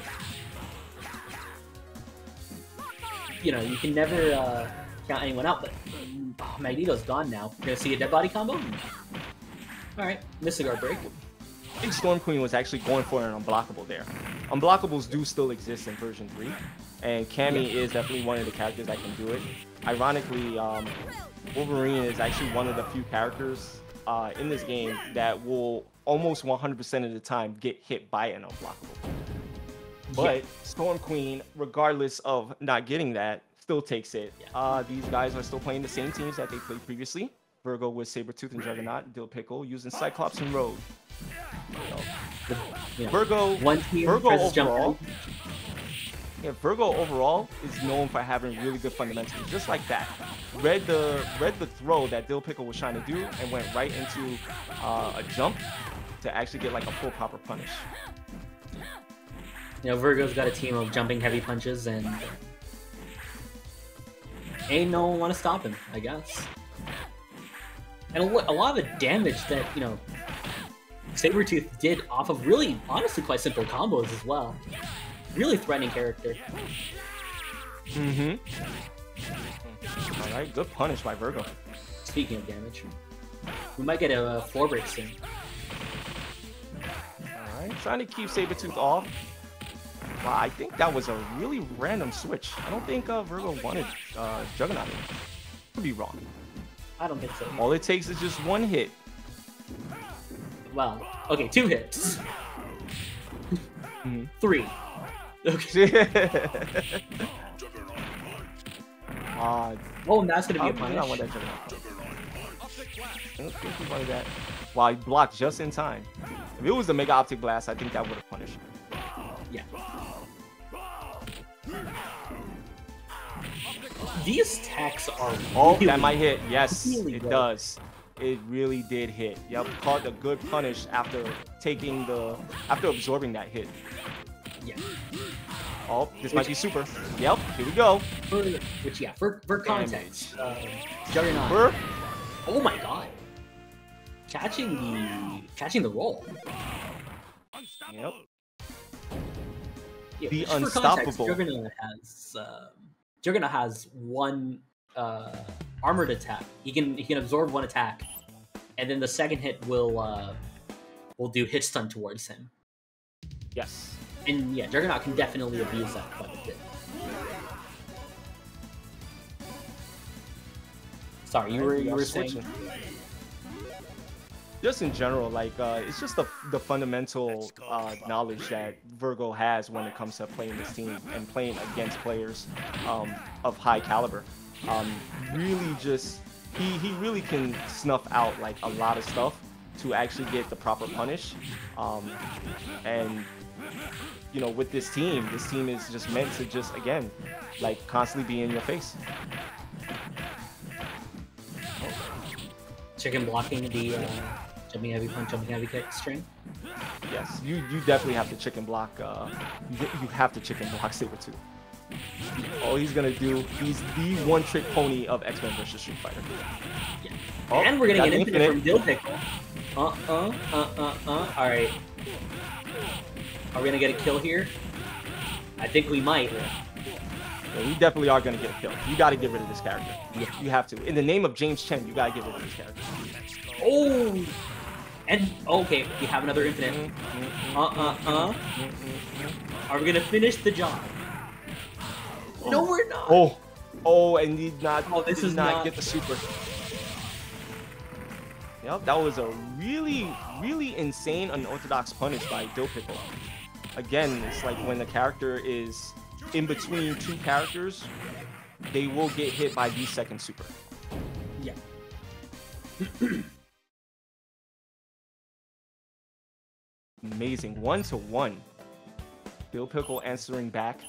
You know, you can never uh, count anyone out, but um, oh, Magneto's gone now. You're gonna see a dead body combo? Alright, missed guard break. I think Storm Queen was actually going for an unblockable there. Unblockables do still exist in version three, and Cammy yeah. is definitely one of the characters that can do it. Ironically, um, Wolverine is actually one of the few characters Uh, in this game that will almost one hundred percent of the time get hit by an unblockable. But yeah. Storm Queen, regardless of not getting that, still takes it. Yeah. Uh, these guys are still playing the same teams that they played previously. Virgo with Sabretooth and Juggernaut and Dilpickle using Cyclops and Rogue. So, the, yeah. Virgo, One team Virgo overall, yeah, Virgo overall is known for having really good fundamentals. Just like that, read the read the throw that Dilpickle was trying to do and went right into uh, a jump to actually get like a full proper punish. You know, Virgo's got a team of jumping heavy punches and ain't no one want to stop him, I guess. And a lot of the damage that, you know, Sabretooth did off of really, honestly, quite simple combos as well. Really threatening character. Mm-hmm. Alright, good punish by Virgo. Speaking of damage, we might get a, a four break soon. Alright, trying to keep Sabretooth off. Wow, I think that was a really random switch. I don't think uh, Virgo wanted uh, Juggernaut. Could be wrong. I don't think so. All it takes is just one hit. Well, okay, two hits. Mm-hmm. Three. Okay. uh, oh, and that's going to be a punish. I don't want that Juggernaut. I don't think he wanted that. Wow, he blocked just in time. If it was the Mega Optic Blast, I think that would have punished him. Yeah. These attacks are oh, really that might hit. Yes, really it good. does. It really did hit. Yep, caught a good punish after taking the after absorbing that hit. Yeah. Oh, this which, might be super. Yep, here we go. For, which yeah, for for context, uh, Juggernaut. For? Oh my god, catching the catching the roll. Yep. Yeah, the unstoppable. Context, Juggernaut has uh, Juggernaut has one uh, armored attack. He can he can absorb one attack, and then the second hit will uh, will do hit stun towards him. Yes. And yeah, Juggernaut can definitely abuse that quite a bit. Sorry, you were you were saying. Just in general, like uh, it's just the the fundamental uh, knowledge that Virgo has when it comes to playing this team and playing against players um, of high caliber. Um, really, just he he really can snuff out like a lot of stuff to actually get the proper punish. Um, and you know, with this team, this team is just meant to just again, like constantly be in your face. Chicken blocking the. Uh... Jumping heavy punch, jumping heavy kick string. Yes, you you definitely have to chicken block. Uh, you, you have to chicken block Sabretooth. All he's gonna do, he's the one trick pony of X-Men versus. Street Fighter. Yeah. Oh, and we're gonna get infinite, infinite from Dilpickle. Uh uh uh uh uh. All right. Are we gonna get a kill here? I think we might. Yeah. Yeah, we definitely are gonna get a kill. You gotta get rid of this character. Yeah. You have to. In the name of James Chen, you gotta get rid of this character. Oh. And, okay, we have another infinite. Uh-uh-uh. Are we gonna finish the job? Oh. No, we're not! Oh, oh, and did not, oh, this did is not, not get the super. Yep, that was a really, really insane, unorthodox punish by Dilpickle. Again, it's like when the character is in between two characters, they will get hit by the second super. Yeah. Amazing. One to one. Dilpickle answering back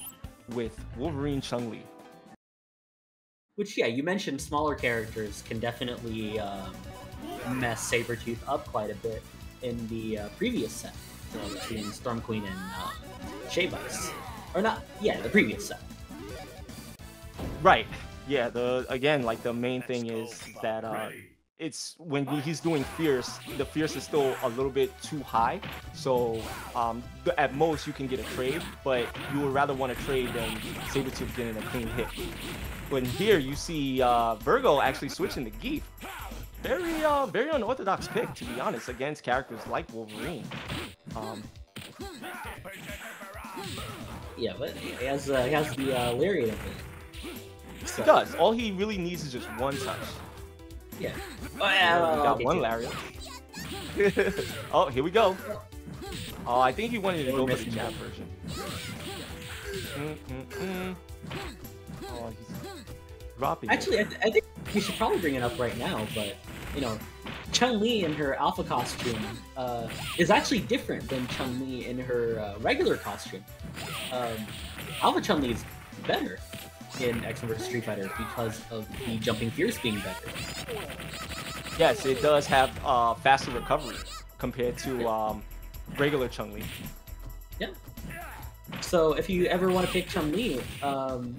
with Wolverine Chun-Li. Which, yeah, you mentioned smaller characters can definitely um, mess Sabretooth up quite a bit in the uh, previous set. So between Storm Queen and uh, Shave Ice. Or not, yeah, the previous set. Right. Yeah, the again, like the main thing is that... Uh, It's when he's doing fierce, the fierce is still a little bit too high. So um, at most you can get a trade, but you would rather want to trade than Sabretooth getting a clean hit. But here you see uh, Virgo actually switching to Geef. Very, uh, very unorthodox pick, to be honest, against characters like Wolverine. Um, yeah, but he has, uh, he has the uh, Lariat of it. So. He does. All he really needs is just one touch. Yeah. Oh, yeah, oh, we got okay, one Lariat. Oh, here we go. Oh, I think he wanted to go for the jab version. Mm -mm -mm. Oh, he's dropping. Actually, I, th I think we should probably bring it up right now, but you know, Chun-Li in her alpha costume uh, is actually different than Chun-Li in her uh, regular costume. Um, alpha Chun-Li is better in X-Men versus. Street Fighter because of the jumping fears being better. Yes, it does have uh, faster recovery compared to um, regular Chun-Li. Yeah. So if you ever want to pick Chun-Li, um,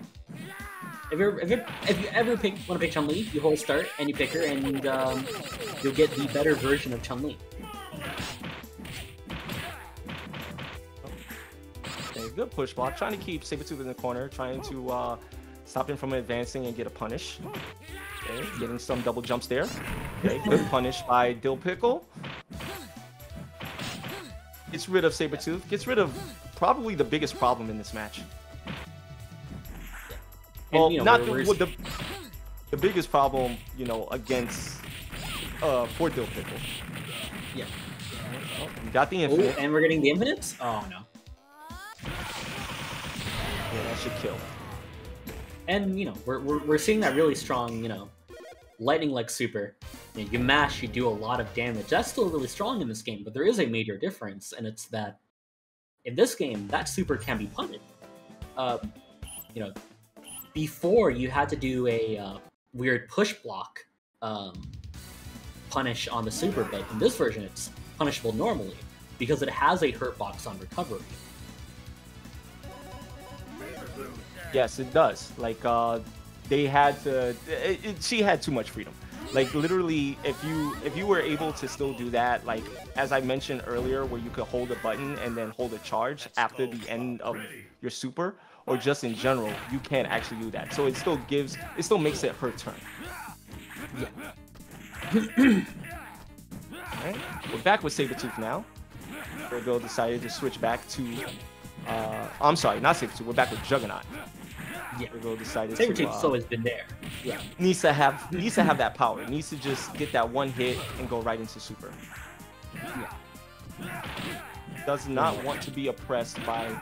if you if, if you ever pick want to pick Chun-Li, you hold start and you pick her, and um, you'll get the better version of Chun-Li. Okay, good push block. Trying to keep Sabretooth in the corner, trying to uh, stop him from advancing and get a punish. Okay, getting some double jumps there. Okay, good punish by Dilpickle. Gets rid of Sabretooth. Gets rid of probably the biggest problem in this match. Yeah. Well, and, you know, not the, the the biggest problem, you know, against uh, for Dilpickle. Yeah. Oh, we got the infinite. Ooh, and we're getting the infinites? Oh no. Yeah, that should kill. And you know, we're we're we're seeing that really strong, you know, lightning-like super. You know, you mash, you do a lot of damage. That's still really strong in this game, but there is a major difference, and it's that in this game, that super can be punted. Um, you know, before you had to do a uh, weird push block um, punish on the super, but in this version, it's punishable normally because it has a hurt box on recovery. Yes, it does. Like, uh, they had to. It, it, she had too much freedom. Like literally, if you if you were able to still do that, like as I mentioned earlier, where you could hold a button and then hold a charge after the end of your super, or just in general, you can't actually do that. So it still gives, it still makes it her turn. Yeah. All right, we're back with Sabretooth now. Virgo decided to switch back to. Uh, I'm sorry, not Sabretooth. We're back with Juggernaut. Yeah, Virgo decided Saber to, uh, always been there. Yeah, needs to have needs to have that power. Needs to just get that one hit and go right into super. Yeah. Does not want to be oppressed by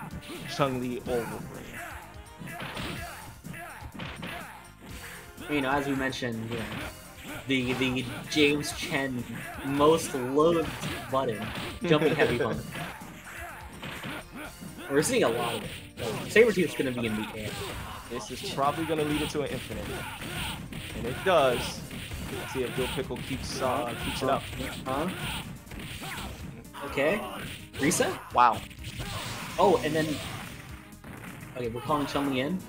Chun-Li or Wolverine. You know, as we mentioned, you know, the the James Chen most loved button, jumping heavy button. We're seeing a lot of it. Sabretooth's gonna be in the air. This is probably gonna lead it to an infinite, and it does. Let's see if Dilpickle keeps uh, keeps it up. Huh? Okay. Reset. Wow. Oh, and then. Okay, we're calling Chun-Li in.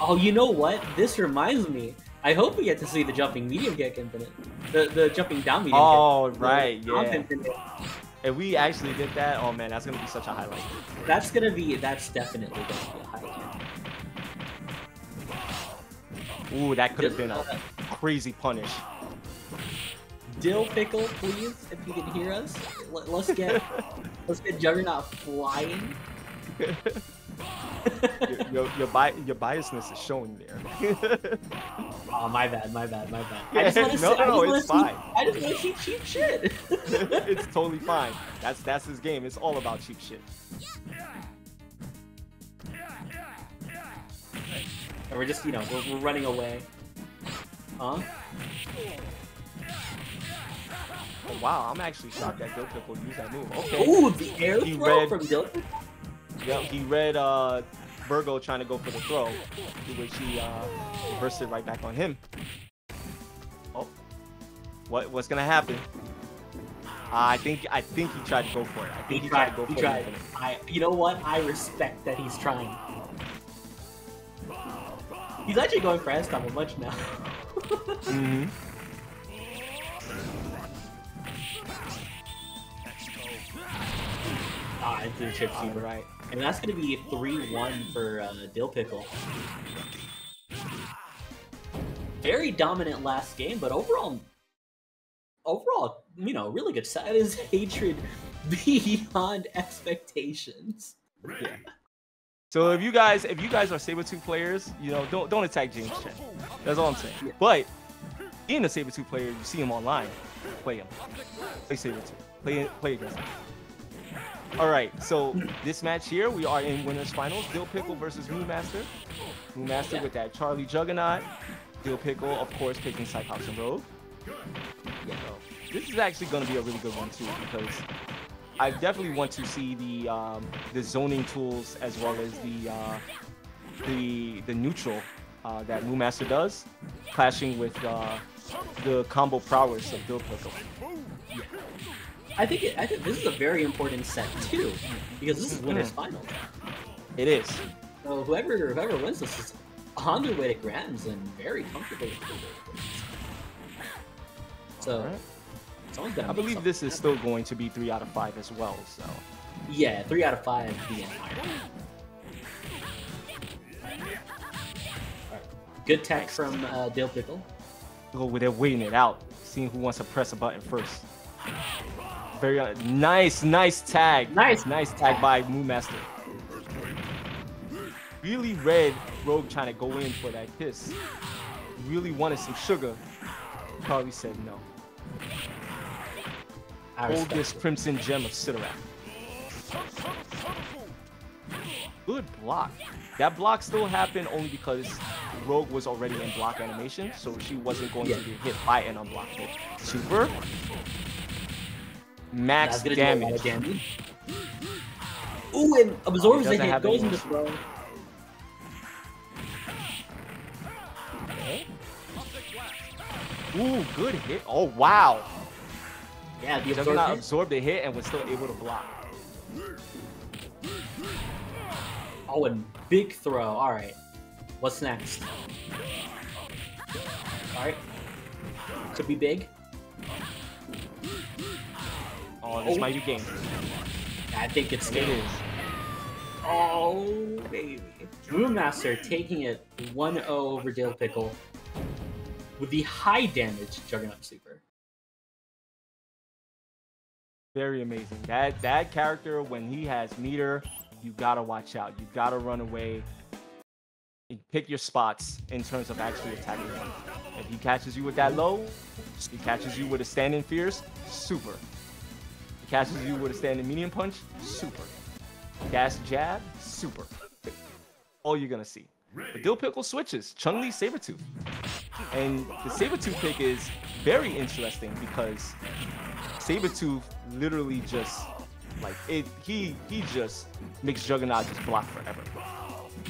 Oh, you know what? This reminds me. I hope we get to see the jumping medium kick infinite. The the jumping down medium. Oh kick. Right, the yeah. Infinite. If we actually did that, oh man, that's gonna be such a highlight. That's gonna be, that's definitely gonna be a highlight. Ooh, that could have been a crazy punish. Dilpickle, please, if you can hear us, let's get, let's get Juggernaut flying. your your, your, bi your biasness is showing there. Oh, my bad, my bad, my bad. I just want to no, see, no, it's see, fine. I just want to see cheap shit. It's totally fine. That's that's his game. It's all about cheap shit. And we're just, you know, we're, we're running away. Huh? Oh, wow, I'm actually shocked that Dilpickle used that move. Okay. Ooh, the air he throw read... from Dilpickle? Yeah, he read uh, Virgo trying to go for the throw, which he uh, reversed it right back on him. Oh, what what's gonna happen? Uh, I think I think he tried to go for it. I think he, he tried, tried to go he for tried. it. I, you know what? I respect that he's trying. He's actually going for S stop a bunch now. mm-hmm. Ah, it's the chip super, right? And that's gonna be three one for uh, Dilpickle. Very dominant last game, but overall, overall, you know, really good set. It is hatred beyond expectations. Yeah. So if you guys, if you guys are Sabretooth players, you know, don't don't attack James Chen. That's all I'm saying. Yeah. But being a Sabretooth player, you see him online, play him, play Sabretooth, play play against him. All right, so this match here, we are in winners finals. Dilpickle versus Moonmaster. Moonmaster with that Charlie Juggernaut. Dilpickle, of course, picking Cyclops and Rogue. Yeah, this is actually going to be a really good one too, because I definitely want to see the um, the zoning tools as well as the uh, the the neutral uh, that Moonmaster does clashing with uh, the combo prowess of Dilpickle. Yeah. I think it, I think this is a very important set too, because this is winner's mm. final. It is. So whoever whoever wins this is on their way to Grams and very comfortably. So, right. I believe this is still going to be three out of five as well. So, yeah, three out of five the entire. Right. Good tech from uh, Dilpickle. Oh, they're waiting it out, seeing who wants to press a button first. Very uh, nice, nice tag. Nice, nice tag by Moonmaster. Really read Rogue trying to go in for that kiss. Really wanted some sugar. Probably said no. Hold this it. Crimson Gem of Sidorak. Good block. That block still happened only because Rogue was already in block animation, so she wasn't going yeah. to get hit by an unblocked hit. Super. Max damage. damage. Ooh, and absorbs oh, the hit, goes into throw. Okay. Ooh, good hit. Oh, wow. Yeah, the Juggernaut absorbed the hit and was still able to block. Oh, and big throw. All right. What's next? All right. Could be big. Oh, this oh. might be game. I think it's game. It is. Oh, baby. Moonmaster taking it one oh over Dilpickle. With the high damage Juggernaut super. Very amazing. That that character, when he has meter, you gotta watch out. You gotta run away. You pick your spots in terms of actually attacking him. If he catches you with that low, he catches you with a standing fierce, super. He catches you with a standing medium punch, super. Dash jab, super. All you're gonna see. But Dilpickle switches. Chun-Li Sabretooth. And the Sabretooth pick is very interesting because Sabretooth literally just, like, it, he he just makes Juggernaut just block forever.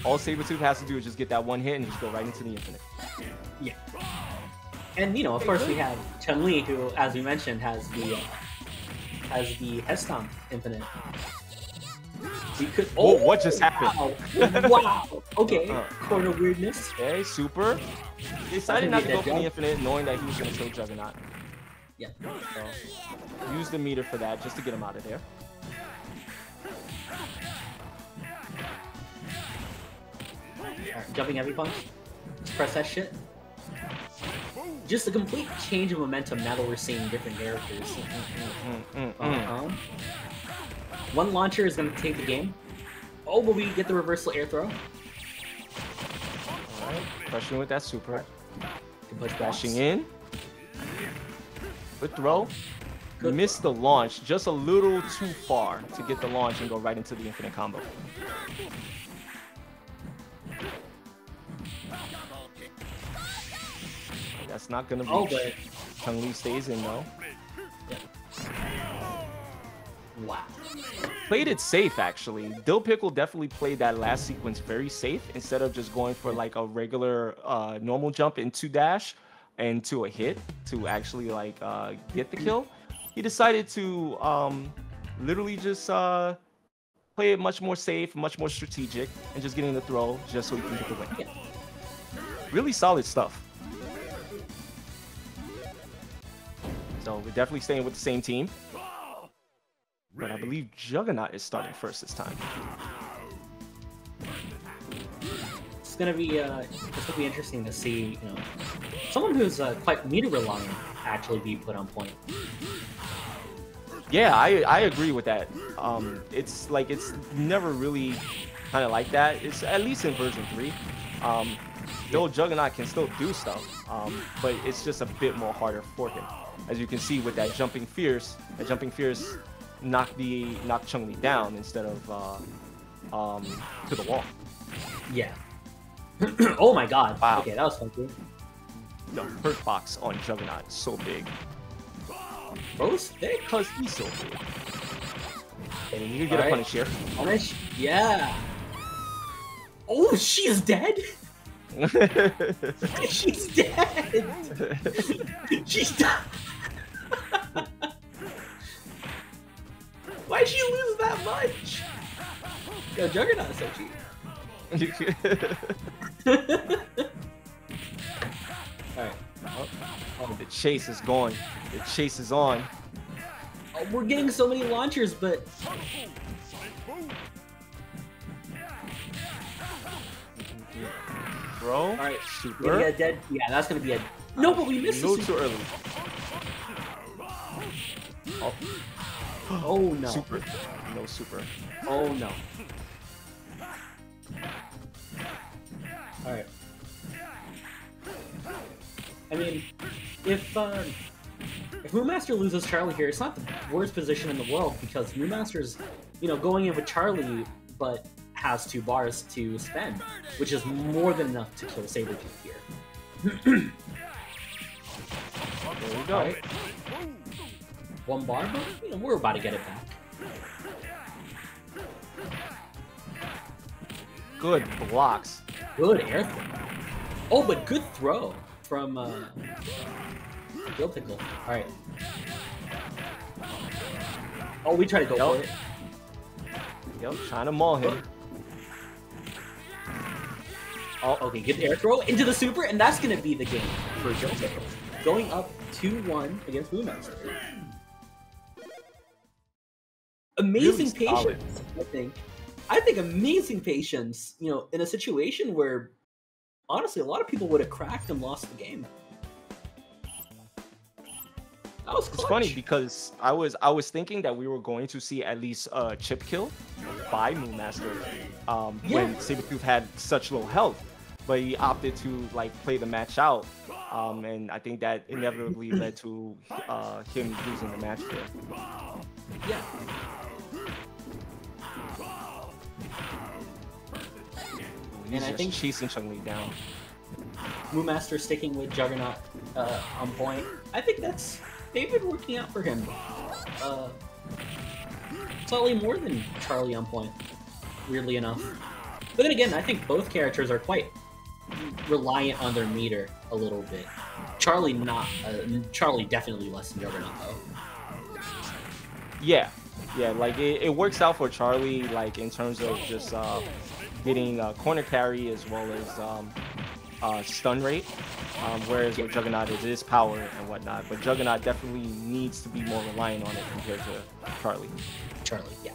All Sabretooth has to do is just get that one hit and just go right into the infinite. Yeah. And, you know, of course we have Chun-Li, who, as we mentioned, has the, uh, has the head stomp infinite. We could- Oh, Whoa, what just happened? Wow. wow. Okay. Uh, Corner weirdness. Okay, super. They decided not to go for the infinite, knowing that he was going to kill Juggernaut. Yeah. So, use the meter for that, just to get him out of there. Alright, jumping heavy punch. Just press that shit. Just a complete change of momentum now that we're seeing different characters. Mm -hmm. Mm -hmm. Uh-huh. One launcher is going to take the game. Oh, will we get the reversal air throw? Alright, crushing with that super. Crashing in. Good throw. Good Missed throw. the launch just a little too far to get the launch and go right into the infinite combo. That's not going to be good. Oh, Chun-Li stays in though. Yeah. Wow. Played it safe, actually. Dilpickle definitely played that last sequence very safe instead of just going for like a regular uh, normal jump into dash and to a hit to actually like uh, get the kill. He decided to um, literally just uh, play it much more safe, much more strategic, and just getting the throw just so he can get the win. Yeah. Really solid stuff. So we're definitely staying with the same team. But I believe Juggernaut is starting first this time. It's gonna be uh, it's gonna be interesting to see, you know, someone who's uh, quite meter reliant actually be put on point. Yeah, I I agree with that. Um, it's like it's never really kind of like that. It's at least in version three. Um, the old Juggernaut can still do stuff, um, but it's just a bit more harder for him, as you can see with that jumping fierce. That jumping fierce. knock the knock Chun-Li down instead of uh, um, to the wall. Yeah. Oh my god. Wow. Okay, that was funky. the perk box on Juggernaut so big? Most? Because he's so big. And you get All a right. punish here. Punish? Yeah. Oh, she's dead? She's dead! She's dead! Why'd she lose that much? Yo, Juggernaut is so cheap. Alright. Oh, oh, the chase is going. The chase is on. Oh, we're getting so many launchers, but... Bro, all right, super. A dead, yeah, that's gonna be a no, but we missed. No, too early. Oh. Oh no. Super. No super. Oh no. All right. I mean, if uh, if Moonmaster loses Charlie here, it's not the worst position in the world because Moonmaster's, you know, going in with Charlie, but has two bars to spend, which is more than enough to kill Sabretooth here. There we go. Right. One bar, but you know, we're about to get it back. Good blocks. Good air throw. Oh, but good throw from uh, Dilpickle. All right. Oh, we try to go yep. for it. Yep, trying to maul him. Oh, okay, good air throw into the super, and that's going to be the game for Dilpickle. Going up two one against Moonmaster. Amazing really patience, I think. I think amazing patience, you know, in a situation where, honestly, a lot of people would have cracked and lost the game. That was clutch. It's funny because I was I was thinking that we were going to see at least a chip kill by Moonmaster um, yeah. when Sabretooth had such low health. But he opted to like play the match out, um, and I think that inevitably led to uh, him losing the match there. Yeah. He's and I think chasing Chun-Li down. Moonmaster sticking with Juggernaut uh, on point. I think that's they've been working out for him. Uh, slightly more than Charlie on point, weirdly enough. But then again, I think both characters are quite reliant on their meter a little bit. Charlie not. Uh, Charlie definitely less than Juggernaut though. Yeah, yeah. Like it, it works out for Charlie, like in terms of just uh, getting uh, corner carry as well as um, uh, stun rate. Um, whereas with Juggernaut, it is power and whatnot. But Juggernaut definitely needs to be more reliant on it compared to Charlie. Charlie, yeah.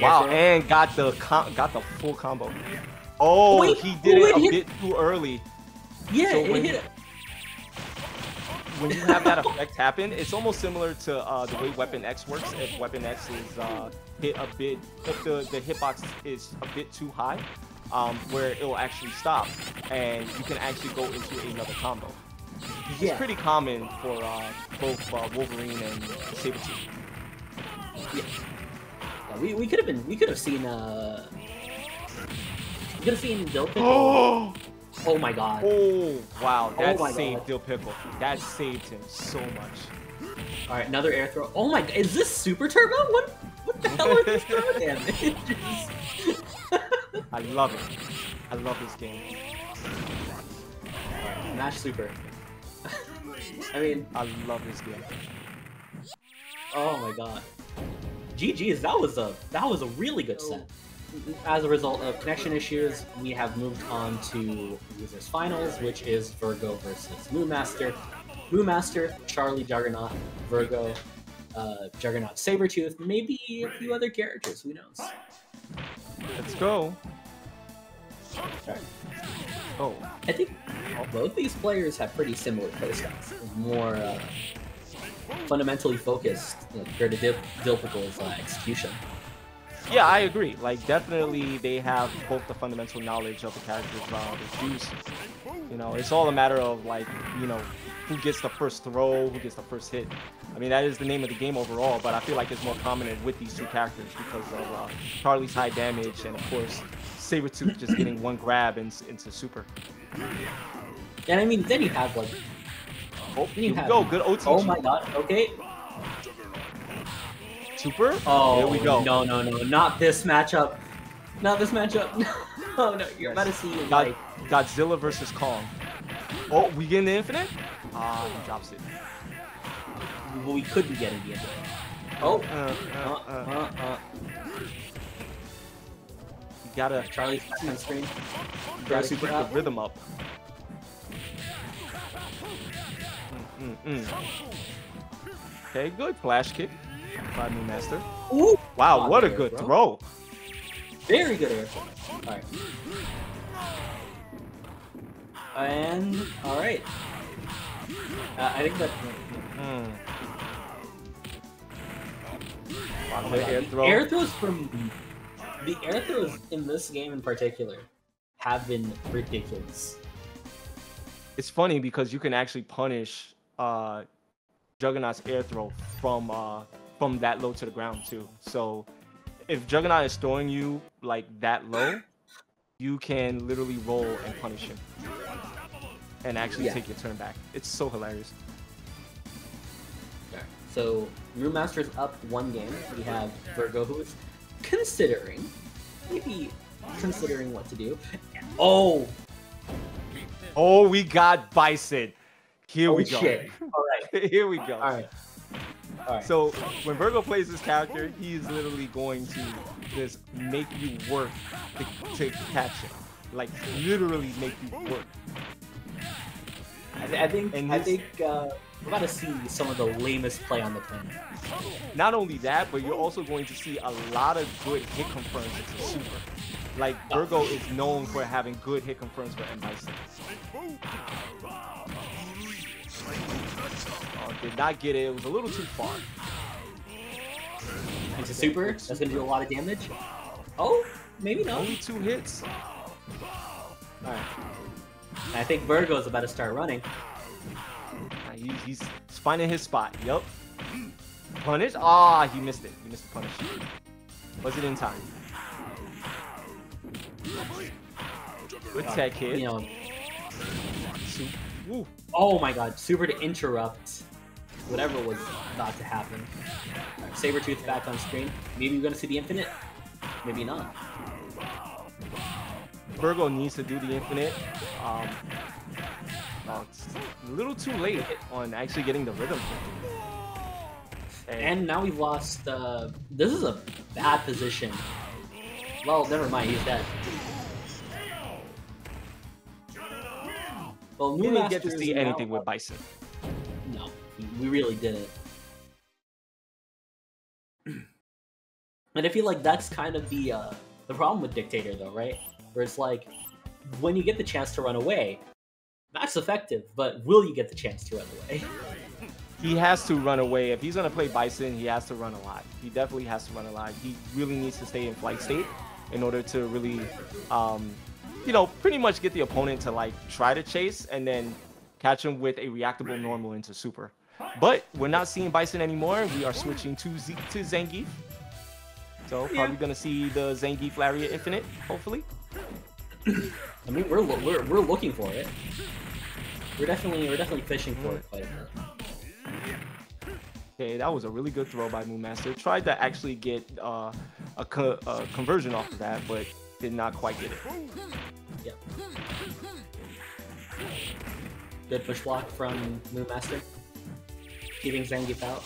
Wow, and got the com got the full combo. Oh, Wait, he did oh, it, it a hit. bit too early. Yeah, so it when, hit it. When you have that effect happen, it's almost similar to uh, the way Weapon X works. If Weapon X is uh, hit a bit, if the, the hitbox is a bit too high, um, where it'll actually stop, and you can actually go into another combo. Yeah. It's pretty common for uh, both uh, Wolverine and Sabretooth. Yeah. We, we could have been, we could have seen, uh, we could have seen Dilpickle. Oh! Oh my god. Oh, wow. That oh saved Dilpickle. That saved him so much. Alright, another air throw. Oh my god, is this super turbo? What, what the hell is this turbo damage? I love it. I love this game. Alright, Mash super. I mean, I love this game. Oh my god. G G's, that was a that was a really good set. As a result of connection issues, we have moved on to losers finals, which is Virgo versus Moonmaster. Moonmaster, Charlie, Juggernaut, Virgo, uh, Juggernaut, Sabretooth, maybe a few other characters. Who knows? Let's go. Right. Oh, I think both these players have pretty similar playstyles. More. Uh, fundamentally focused compared to Dilpickle's uh, execution. Yeah, I agree. Like, definitely they have both the fundamental knowledge of the characters uh, they use. You know, it's all a matter of, like, you know, who gets the first throw, who gets the first hit. I mean, that is the name of the game overall, but I feel like it's more prominent with these two characters because of uh, Charlie's high damage and, of course, Sabretooth just getting one grab and into super. And I mean, then you have like. Oh, then you have go, good O T G. Oh my god, okay. Super? Oh, there we go. No, no, no, not this matchup. Not this matchup. Oh no, you're yes. about to see God like... Godzilla versus Kong. Oh, we get an infinite? Ah, uh, he drops it. Well, we could be getting the infinite. Oh. Uh, uh, uh, uh, uh. You gotta. Charlie's back on screen. You gotta keep the rhythm up. Mm, mm, mm. Okay, good flash kick by Moonmaster. Ooh! Wow, oh, what a good air, throw. Very good air throw. Alright. And, alright. Uh, I think that's... Mm. Wow, the air throw. Air throws from... The air throws in this game in particular have been ridiculous. It's funny because you can actually punish uh, Juggernaut's air throw from uh, from that low to the ground too. So if Juggernaut is throwing you like that low, you can literally roll and punish him and actually yeah. take your turn back. It's so hilarious. Right. So Moonmaster's up one game. We have Virgo who is considering, maybe considering what to do. Oh. Oh, we got Bison. Here oh, we go. Shit. All right. Here we go. All right. All right. So when Virgo plays this character, he is literally going to just make you work to, to catch it. Like literally make you work. I, th I think. And I this, think uh, we're about to see some of the lamest play on the planet. Not only that, but you're also going to see a lot of good hit confirms into super. Like Virgo oh. is known for having good hit confirms with M I C. Oh, did not get it. It was a little too far. It's a super. That's gonna do a lot of damage. Oh, maybe not. Only two hits. All right. I think Virgo is about to start running. He, he's finding his spot. Yep. Punish. Ah, oh, he missed it. He missed the punish. Was it in time? Good tech hit. You know, Ooh. Oh my god, super to interrupt whatever was about to happen. Right, Sabretooth back on screen. Maybe we're gonna see the infinite. Maybe not. Virgo needs to do the infinite. Um, well, it's a little too late on actually getting the rhythm. And, and now we've lost. Uh, this is a bad position. Well, never mind, he's dead. Well, we didn't get to see anything with Bison. No, we really didn't. And I feel like that's kind of the uh, the problem with Dictator, though, right? Where it's like, when you get the chance to run away, that's effective, but will you get the chance to run away? He has to run away. If he's going to play Bison, he has to run a lot. He definitely has to run a lot. He really needs to stay in flight state in order to really... Um, you know, pretty much get the opponent to like try to chase and then catch him with a reactable normal into super. But we're not seeing Bison anymore. We are switching to Z to Zangief. So yeah. probably gonna see the Zangief Lariat Infinite, hopefully. I mean, we're we're we're looking for it. We're definitely we're definitely fishing for it quite a bit. Okay, that was a really good throw by Moonmaster. Tried to actually get uh, a, co a conversion off of that, but did not quite get it. Yeah. Good push block from Moonmaster. Keeping Zangief out.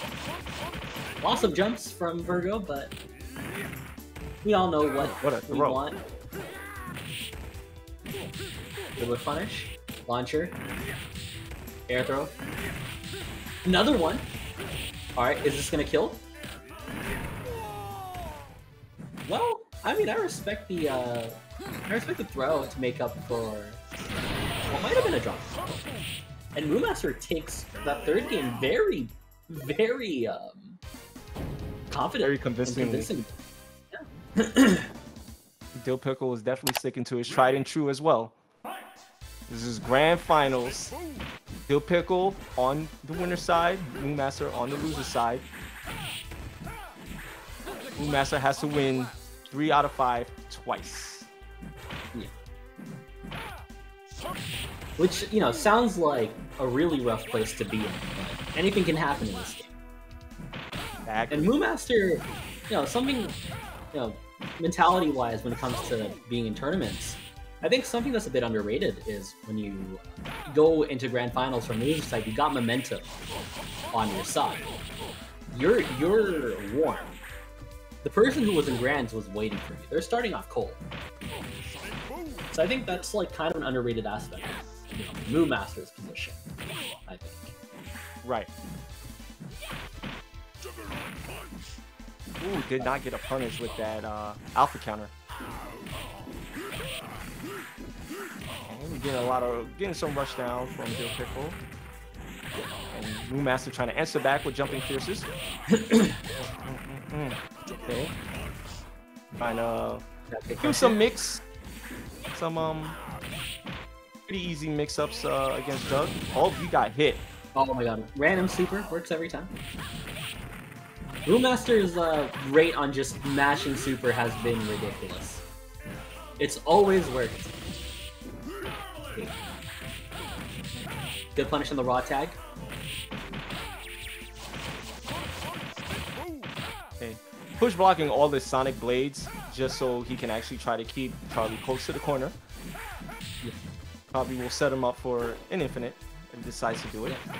Lots of jumps from Virgo, but we all know what, what a we want. Good with punish. Launcher. Air throw. Another one. Alright, is this gonna kill? Well, I mean, I respect the uh, I respect the throw to make up for what might have been a drop. And Moonmaster takes that third game very, very um, confident. Very convincingly. Convincing. Yeah. Dilpickle is definitely sticking to his tried and true as well. This is Grand Finals. Dilpickle on the winner's side, Moonmaster on the loser's side. Moonmaster has to win three out of five twice. Which, you know, sounds like a really rough place to be in, but anything can happen in this game. Exactly. And Moonmaster, you know, something, you know, mentality-wise when it comes to being in tournaments, I think something that's a bit underrated is when you go into grand finals from the other side, you got momentum on your side. You're, you're warm. The person who was in grands was waiting for you. They're starting off cold. So I think that's like kind of an underrated aspect of, you know, Moonmaster's position, I think. Right. Ooh, did not get a punish with that uh, alpha counter. And we're getting a lot of, getting some rush down from Dilpickle. And Moonmaster trying to answer back with jumping fierces. mm, mm, mm. Okay. Trying to do some mix, some um, pretty easy mix-ups uh, against Jug. Oh, you got hit. Oh my god, random super works every time. Moonmaster's uh, rate on just mashing super has been ridiculous. It's always worked. Okay. Good punish on the raw tag. Okay. Push blocking all the Sonic Blades just so he can actually try to keep Charlie close to the corner. Yeah. Probably will set him up for an infinite if he decides to do it. Yeah.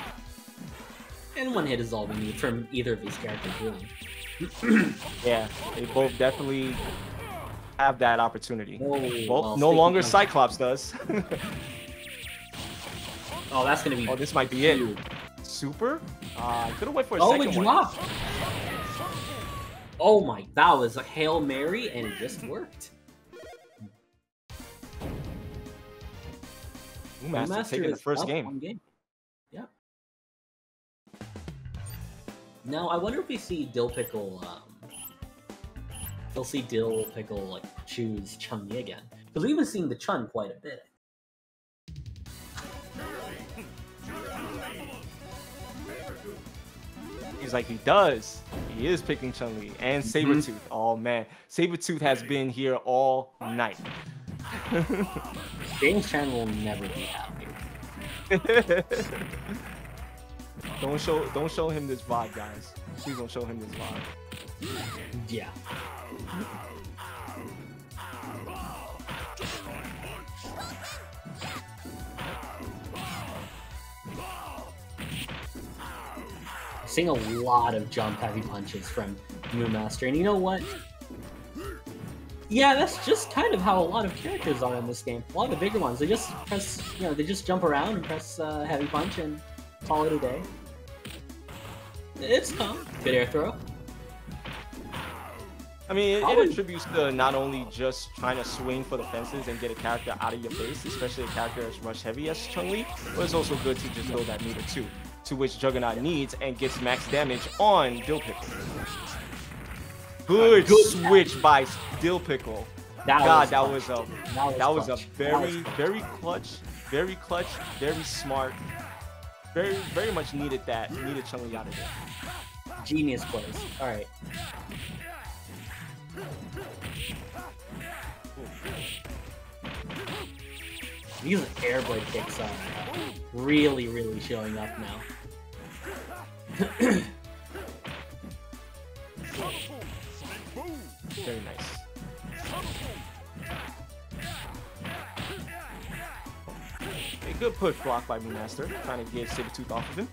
And one hit is all we need from either of these characters, really. Yeah, they both definitely have that opportunity. Oh, both, well, no longer Cyclops does. Oh, that's gonna be. Oh, this might be it. Super? Uh, could have waited for a oh, second one. Oh, it dropped. Oh my, that was a Hail Mary and it just worked. Moonmaster taking the first game. game. Yeah. Now, I wonder if we see Dilpickle, um, we'll see Dilpickle, like, choose Chun-Li again. Because we've been seeing the Chun quite a bit. He's like, he does. He is picking Chun-Li and Sabretooth. Mm-hmm. Oh, man. Sabretooth has been here all night. James Chen will never be happy. Don't show, don't show him this vibe, guys. Please don't show him this vibe. Yeah. Seeing a lot of jump-heavy punches from Moonmaster, and you know what? Yeah, that's just kind of how a lot of characters are in this game. A lot of the bigger ones, they just press, you know, they just jump around and press uh, heavy punch and call it a day. It's calm. Good air throw. I mean, it, it attributes to not only just trying to swing for the fences and get a character out of your face, especially a character as rush heavy as Chun-Li, but it's also good to just throw that meter too, to which Juggernaut needs and gets max damage on Dilpickle. Good, good switch by Dilpickle. That God, that was, a, that was that was clutch. a very, was clutch. very clutch, very clutch, very smart, very, very much needed that, needed Chun-Li out of there. Genius plays. All right. These airblade kicks are really, really showing up now. Very nice. A good push block by Moonmaster, trying to get Sabretooth off of him.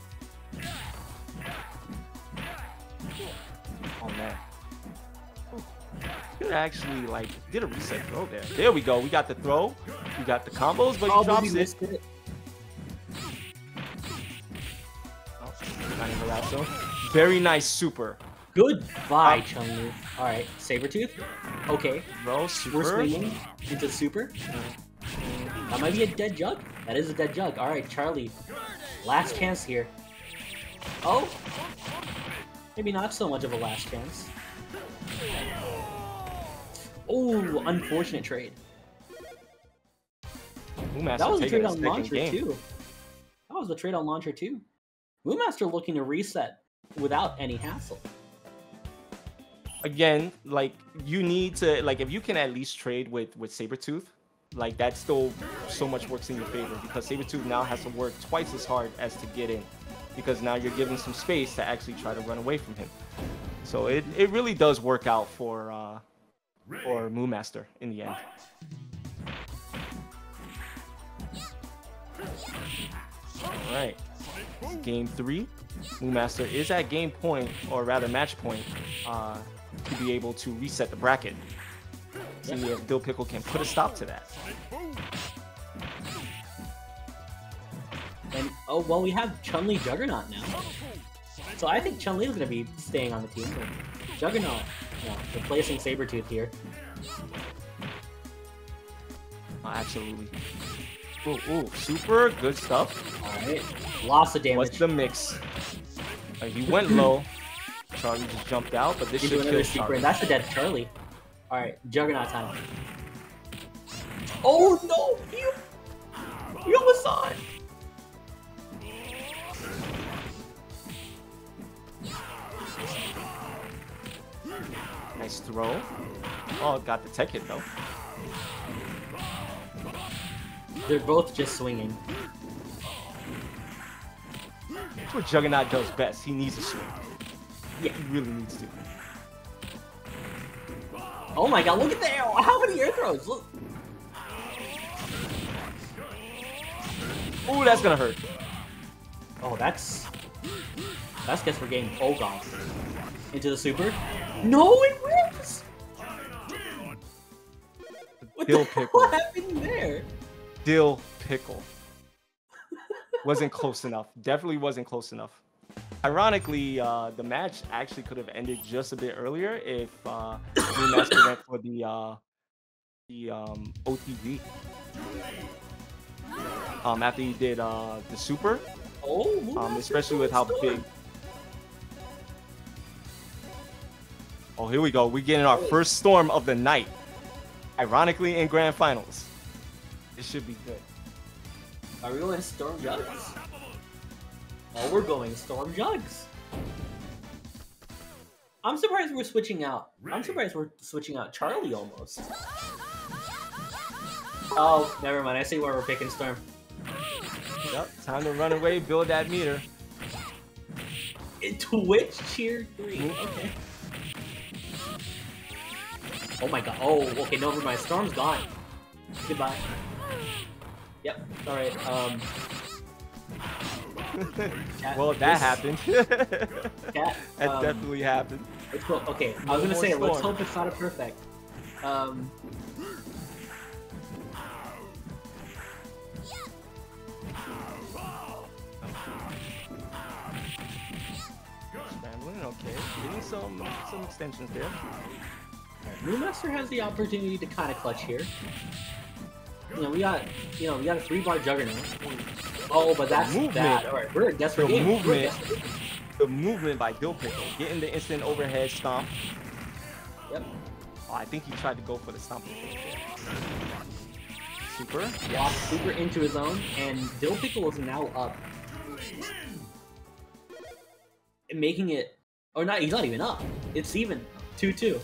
Oh man. Could actually like did a reset throw there. There we go. We got the throw. We got the combos, but he oh, drops but it. it. Oh, not even that, so. Very nice super. Goodbye, Chun-Li. All right, Sabretooth. Okay. Bro, super. We're swinging into super. That might be a dead Jug. That is a dead Jug. All right, Charlie. Last chance here. Oh. Maybe not so much of a last chance. Oh, unfortunate trade. Moonmaster that was a trade on launcher game. too. That was a trade on launcher too. Moonmaster looking to reset without any hassle. Again, like you need to like if you can at least trade with with Sabretooth, like that's still so much works in your favor, because Sabretooth now has to work twice as hard as to get in, because now you're given some space to actually try to run away from him. So it, it really does work out for uh, for Moonmaster in the end. Alright, game three. Moonmaster is at game point, or rather match point, uh, to be able to reset the bracket. See if Dilpickle can put a stop to that. And oh, well, we have Chun-Li Juggernaut now. So I think Chun-Li is going to be staying on the team. Juggernaut, yeah, replacing Sabretooth here. Oh, absolutely. Ooh, ooh, super good stuff. Alright, lots of damage. What's the mix? Right, he went low. Charlie just jumped out, but this should kill Charlie. That's the dead Charlie. Alright, Juggernaut time. Oh no! You, you almost saw it! Nice throw. Oh, got the tech hit though. They're both just swinging. That's what Juggernaut does best. He needs to swing. Yeah, he really needs to. Oh my god, look at the air! How many air throws? Look! Ooh, that's gonna hurt. Oh, that's... That's guess we're getting... Oh god. Into the super. No, it whips! What the hell happened there? Dilpickle wasn't close enough. Definitely wasn't close enough. Ironically, uh, the match actually could have ended just a bit earlier if uh, Moonmaster went for the uh, the um, O T V. Um, after he did uh, the super, oh, um, especially with how big. Oh, here we go. We're getting our first storm of the night. Ironically, in grand finals. It should be good. Are we going Storm Jugs? Oh, we're going Storm Jugs. I'm surprised we're switching out. I'm surprised we're switching out Charlie almost. Oh, never mind. I see why we're picking Storm. Yep, time to run away, build that meter. It Twitch cheer three. Okay. Oh my god. Oh, okay. No, my Storm's gone. Goodbye. Yep, alright, um... Cat, well, that happened. Cat, that um, definitely happened. It's cool. Okay, no I was gonna say, storm. Let's hope it's not a perfect. Um... Scrambling, okay. Getting some, some extensions there. Moonmaster has the opportunity to kind of clutch here. You know, we got, you know, we got a three-bar Juggernaut. Oh, but that's that. All right, we're at guess for game. Movement, the movement by Dilpickle. Getting the instant overhead stomp. Yep. Oh, I think he tried to go for the stomp. Super. Yes. Lock super into his own, and Dilpickle is now up. Making it... Or not, he's not even up. It's even. two two.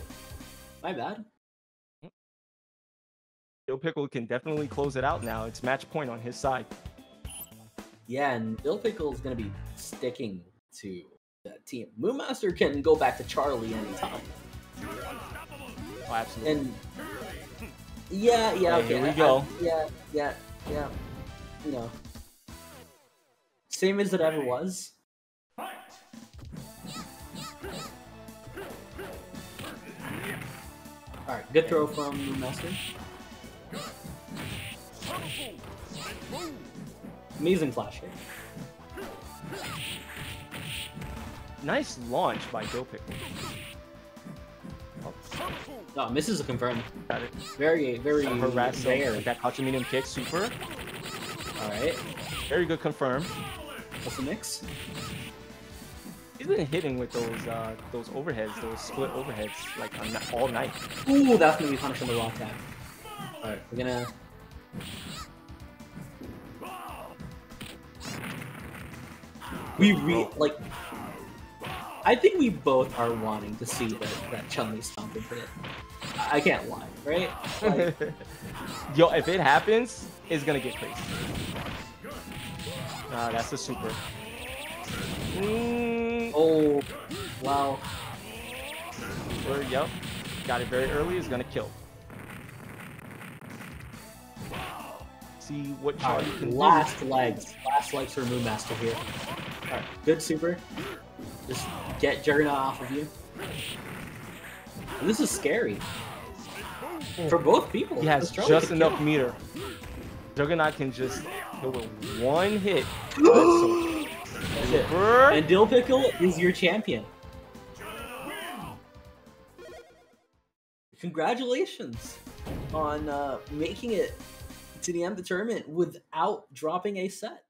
My bad. Dilpickle can definitely close it out now. It's match point on his side. Yeah, and Dilpickle is going to be sticking to that team. Moonmaster can go back to Charlie anytime. Oh, absolutely. And yeah, yeah, okay. Here we go. I, yeah, yeah, yeah. You know. Same as it ever was. Alright, good throw from Moonmaster. Amazing flash here. Nice launch by Dilpickle. Oh. No, misses a confirmed. Got it. Very, very rare. That Hachi medium kick, super. Alright. Very good confirm. What's the mix? He's been hitting with those uh, those overheads, those split overheads, like all night. Ooh, that's gonna be punishing the raw tag. Alright, we're gonna... We re- like... I think we both are wanting to see that, that Chun-Li stomp into it. I can't lie, right? Like, yo, if it happens, it's gonna get crazy. Ah, uh, that's a super. Mm. Oh, wow. Super, yep. Got it very early, it's gonna kill. See what Charlie right, can last do. Last legs. Last legs for Moonmaster here. Alright, good super. Just get Juggernaut off of you. And this is scary. For both people. He has just enough kill. meter. Juggernaut can just go with one hit. That's so That's it. And Dilpickle is your champion. Congratulations on uh, making it to the end of the tournament without dropping a set.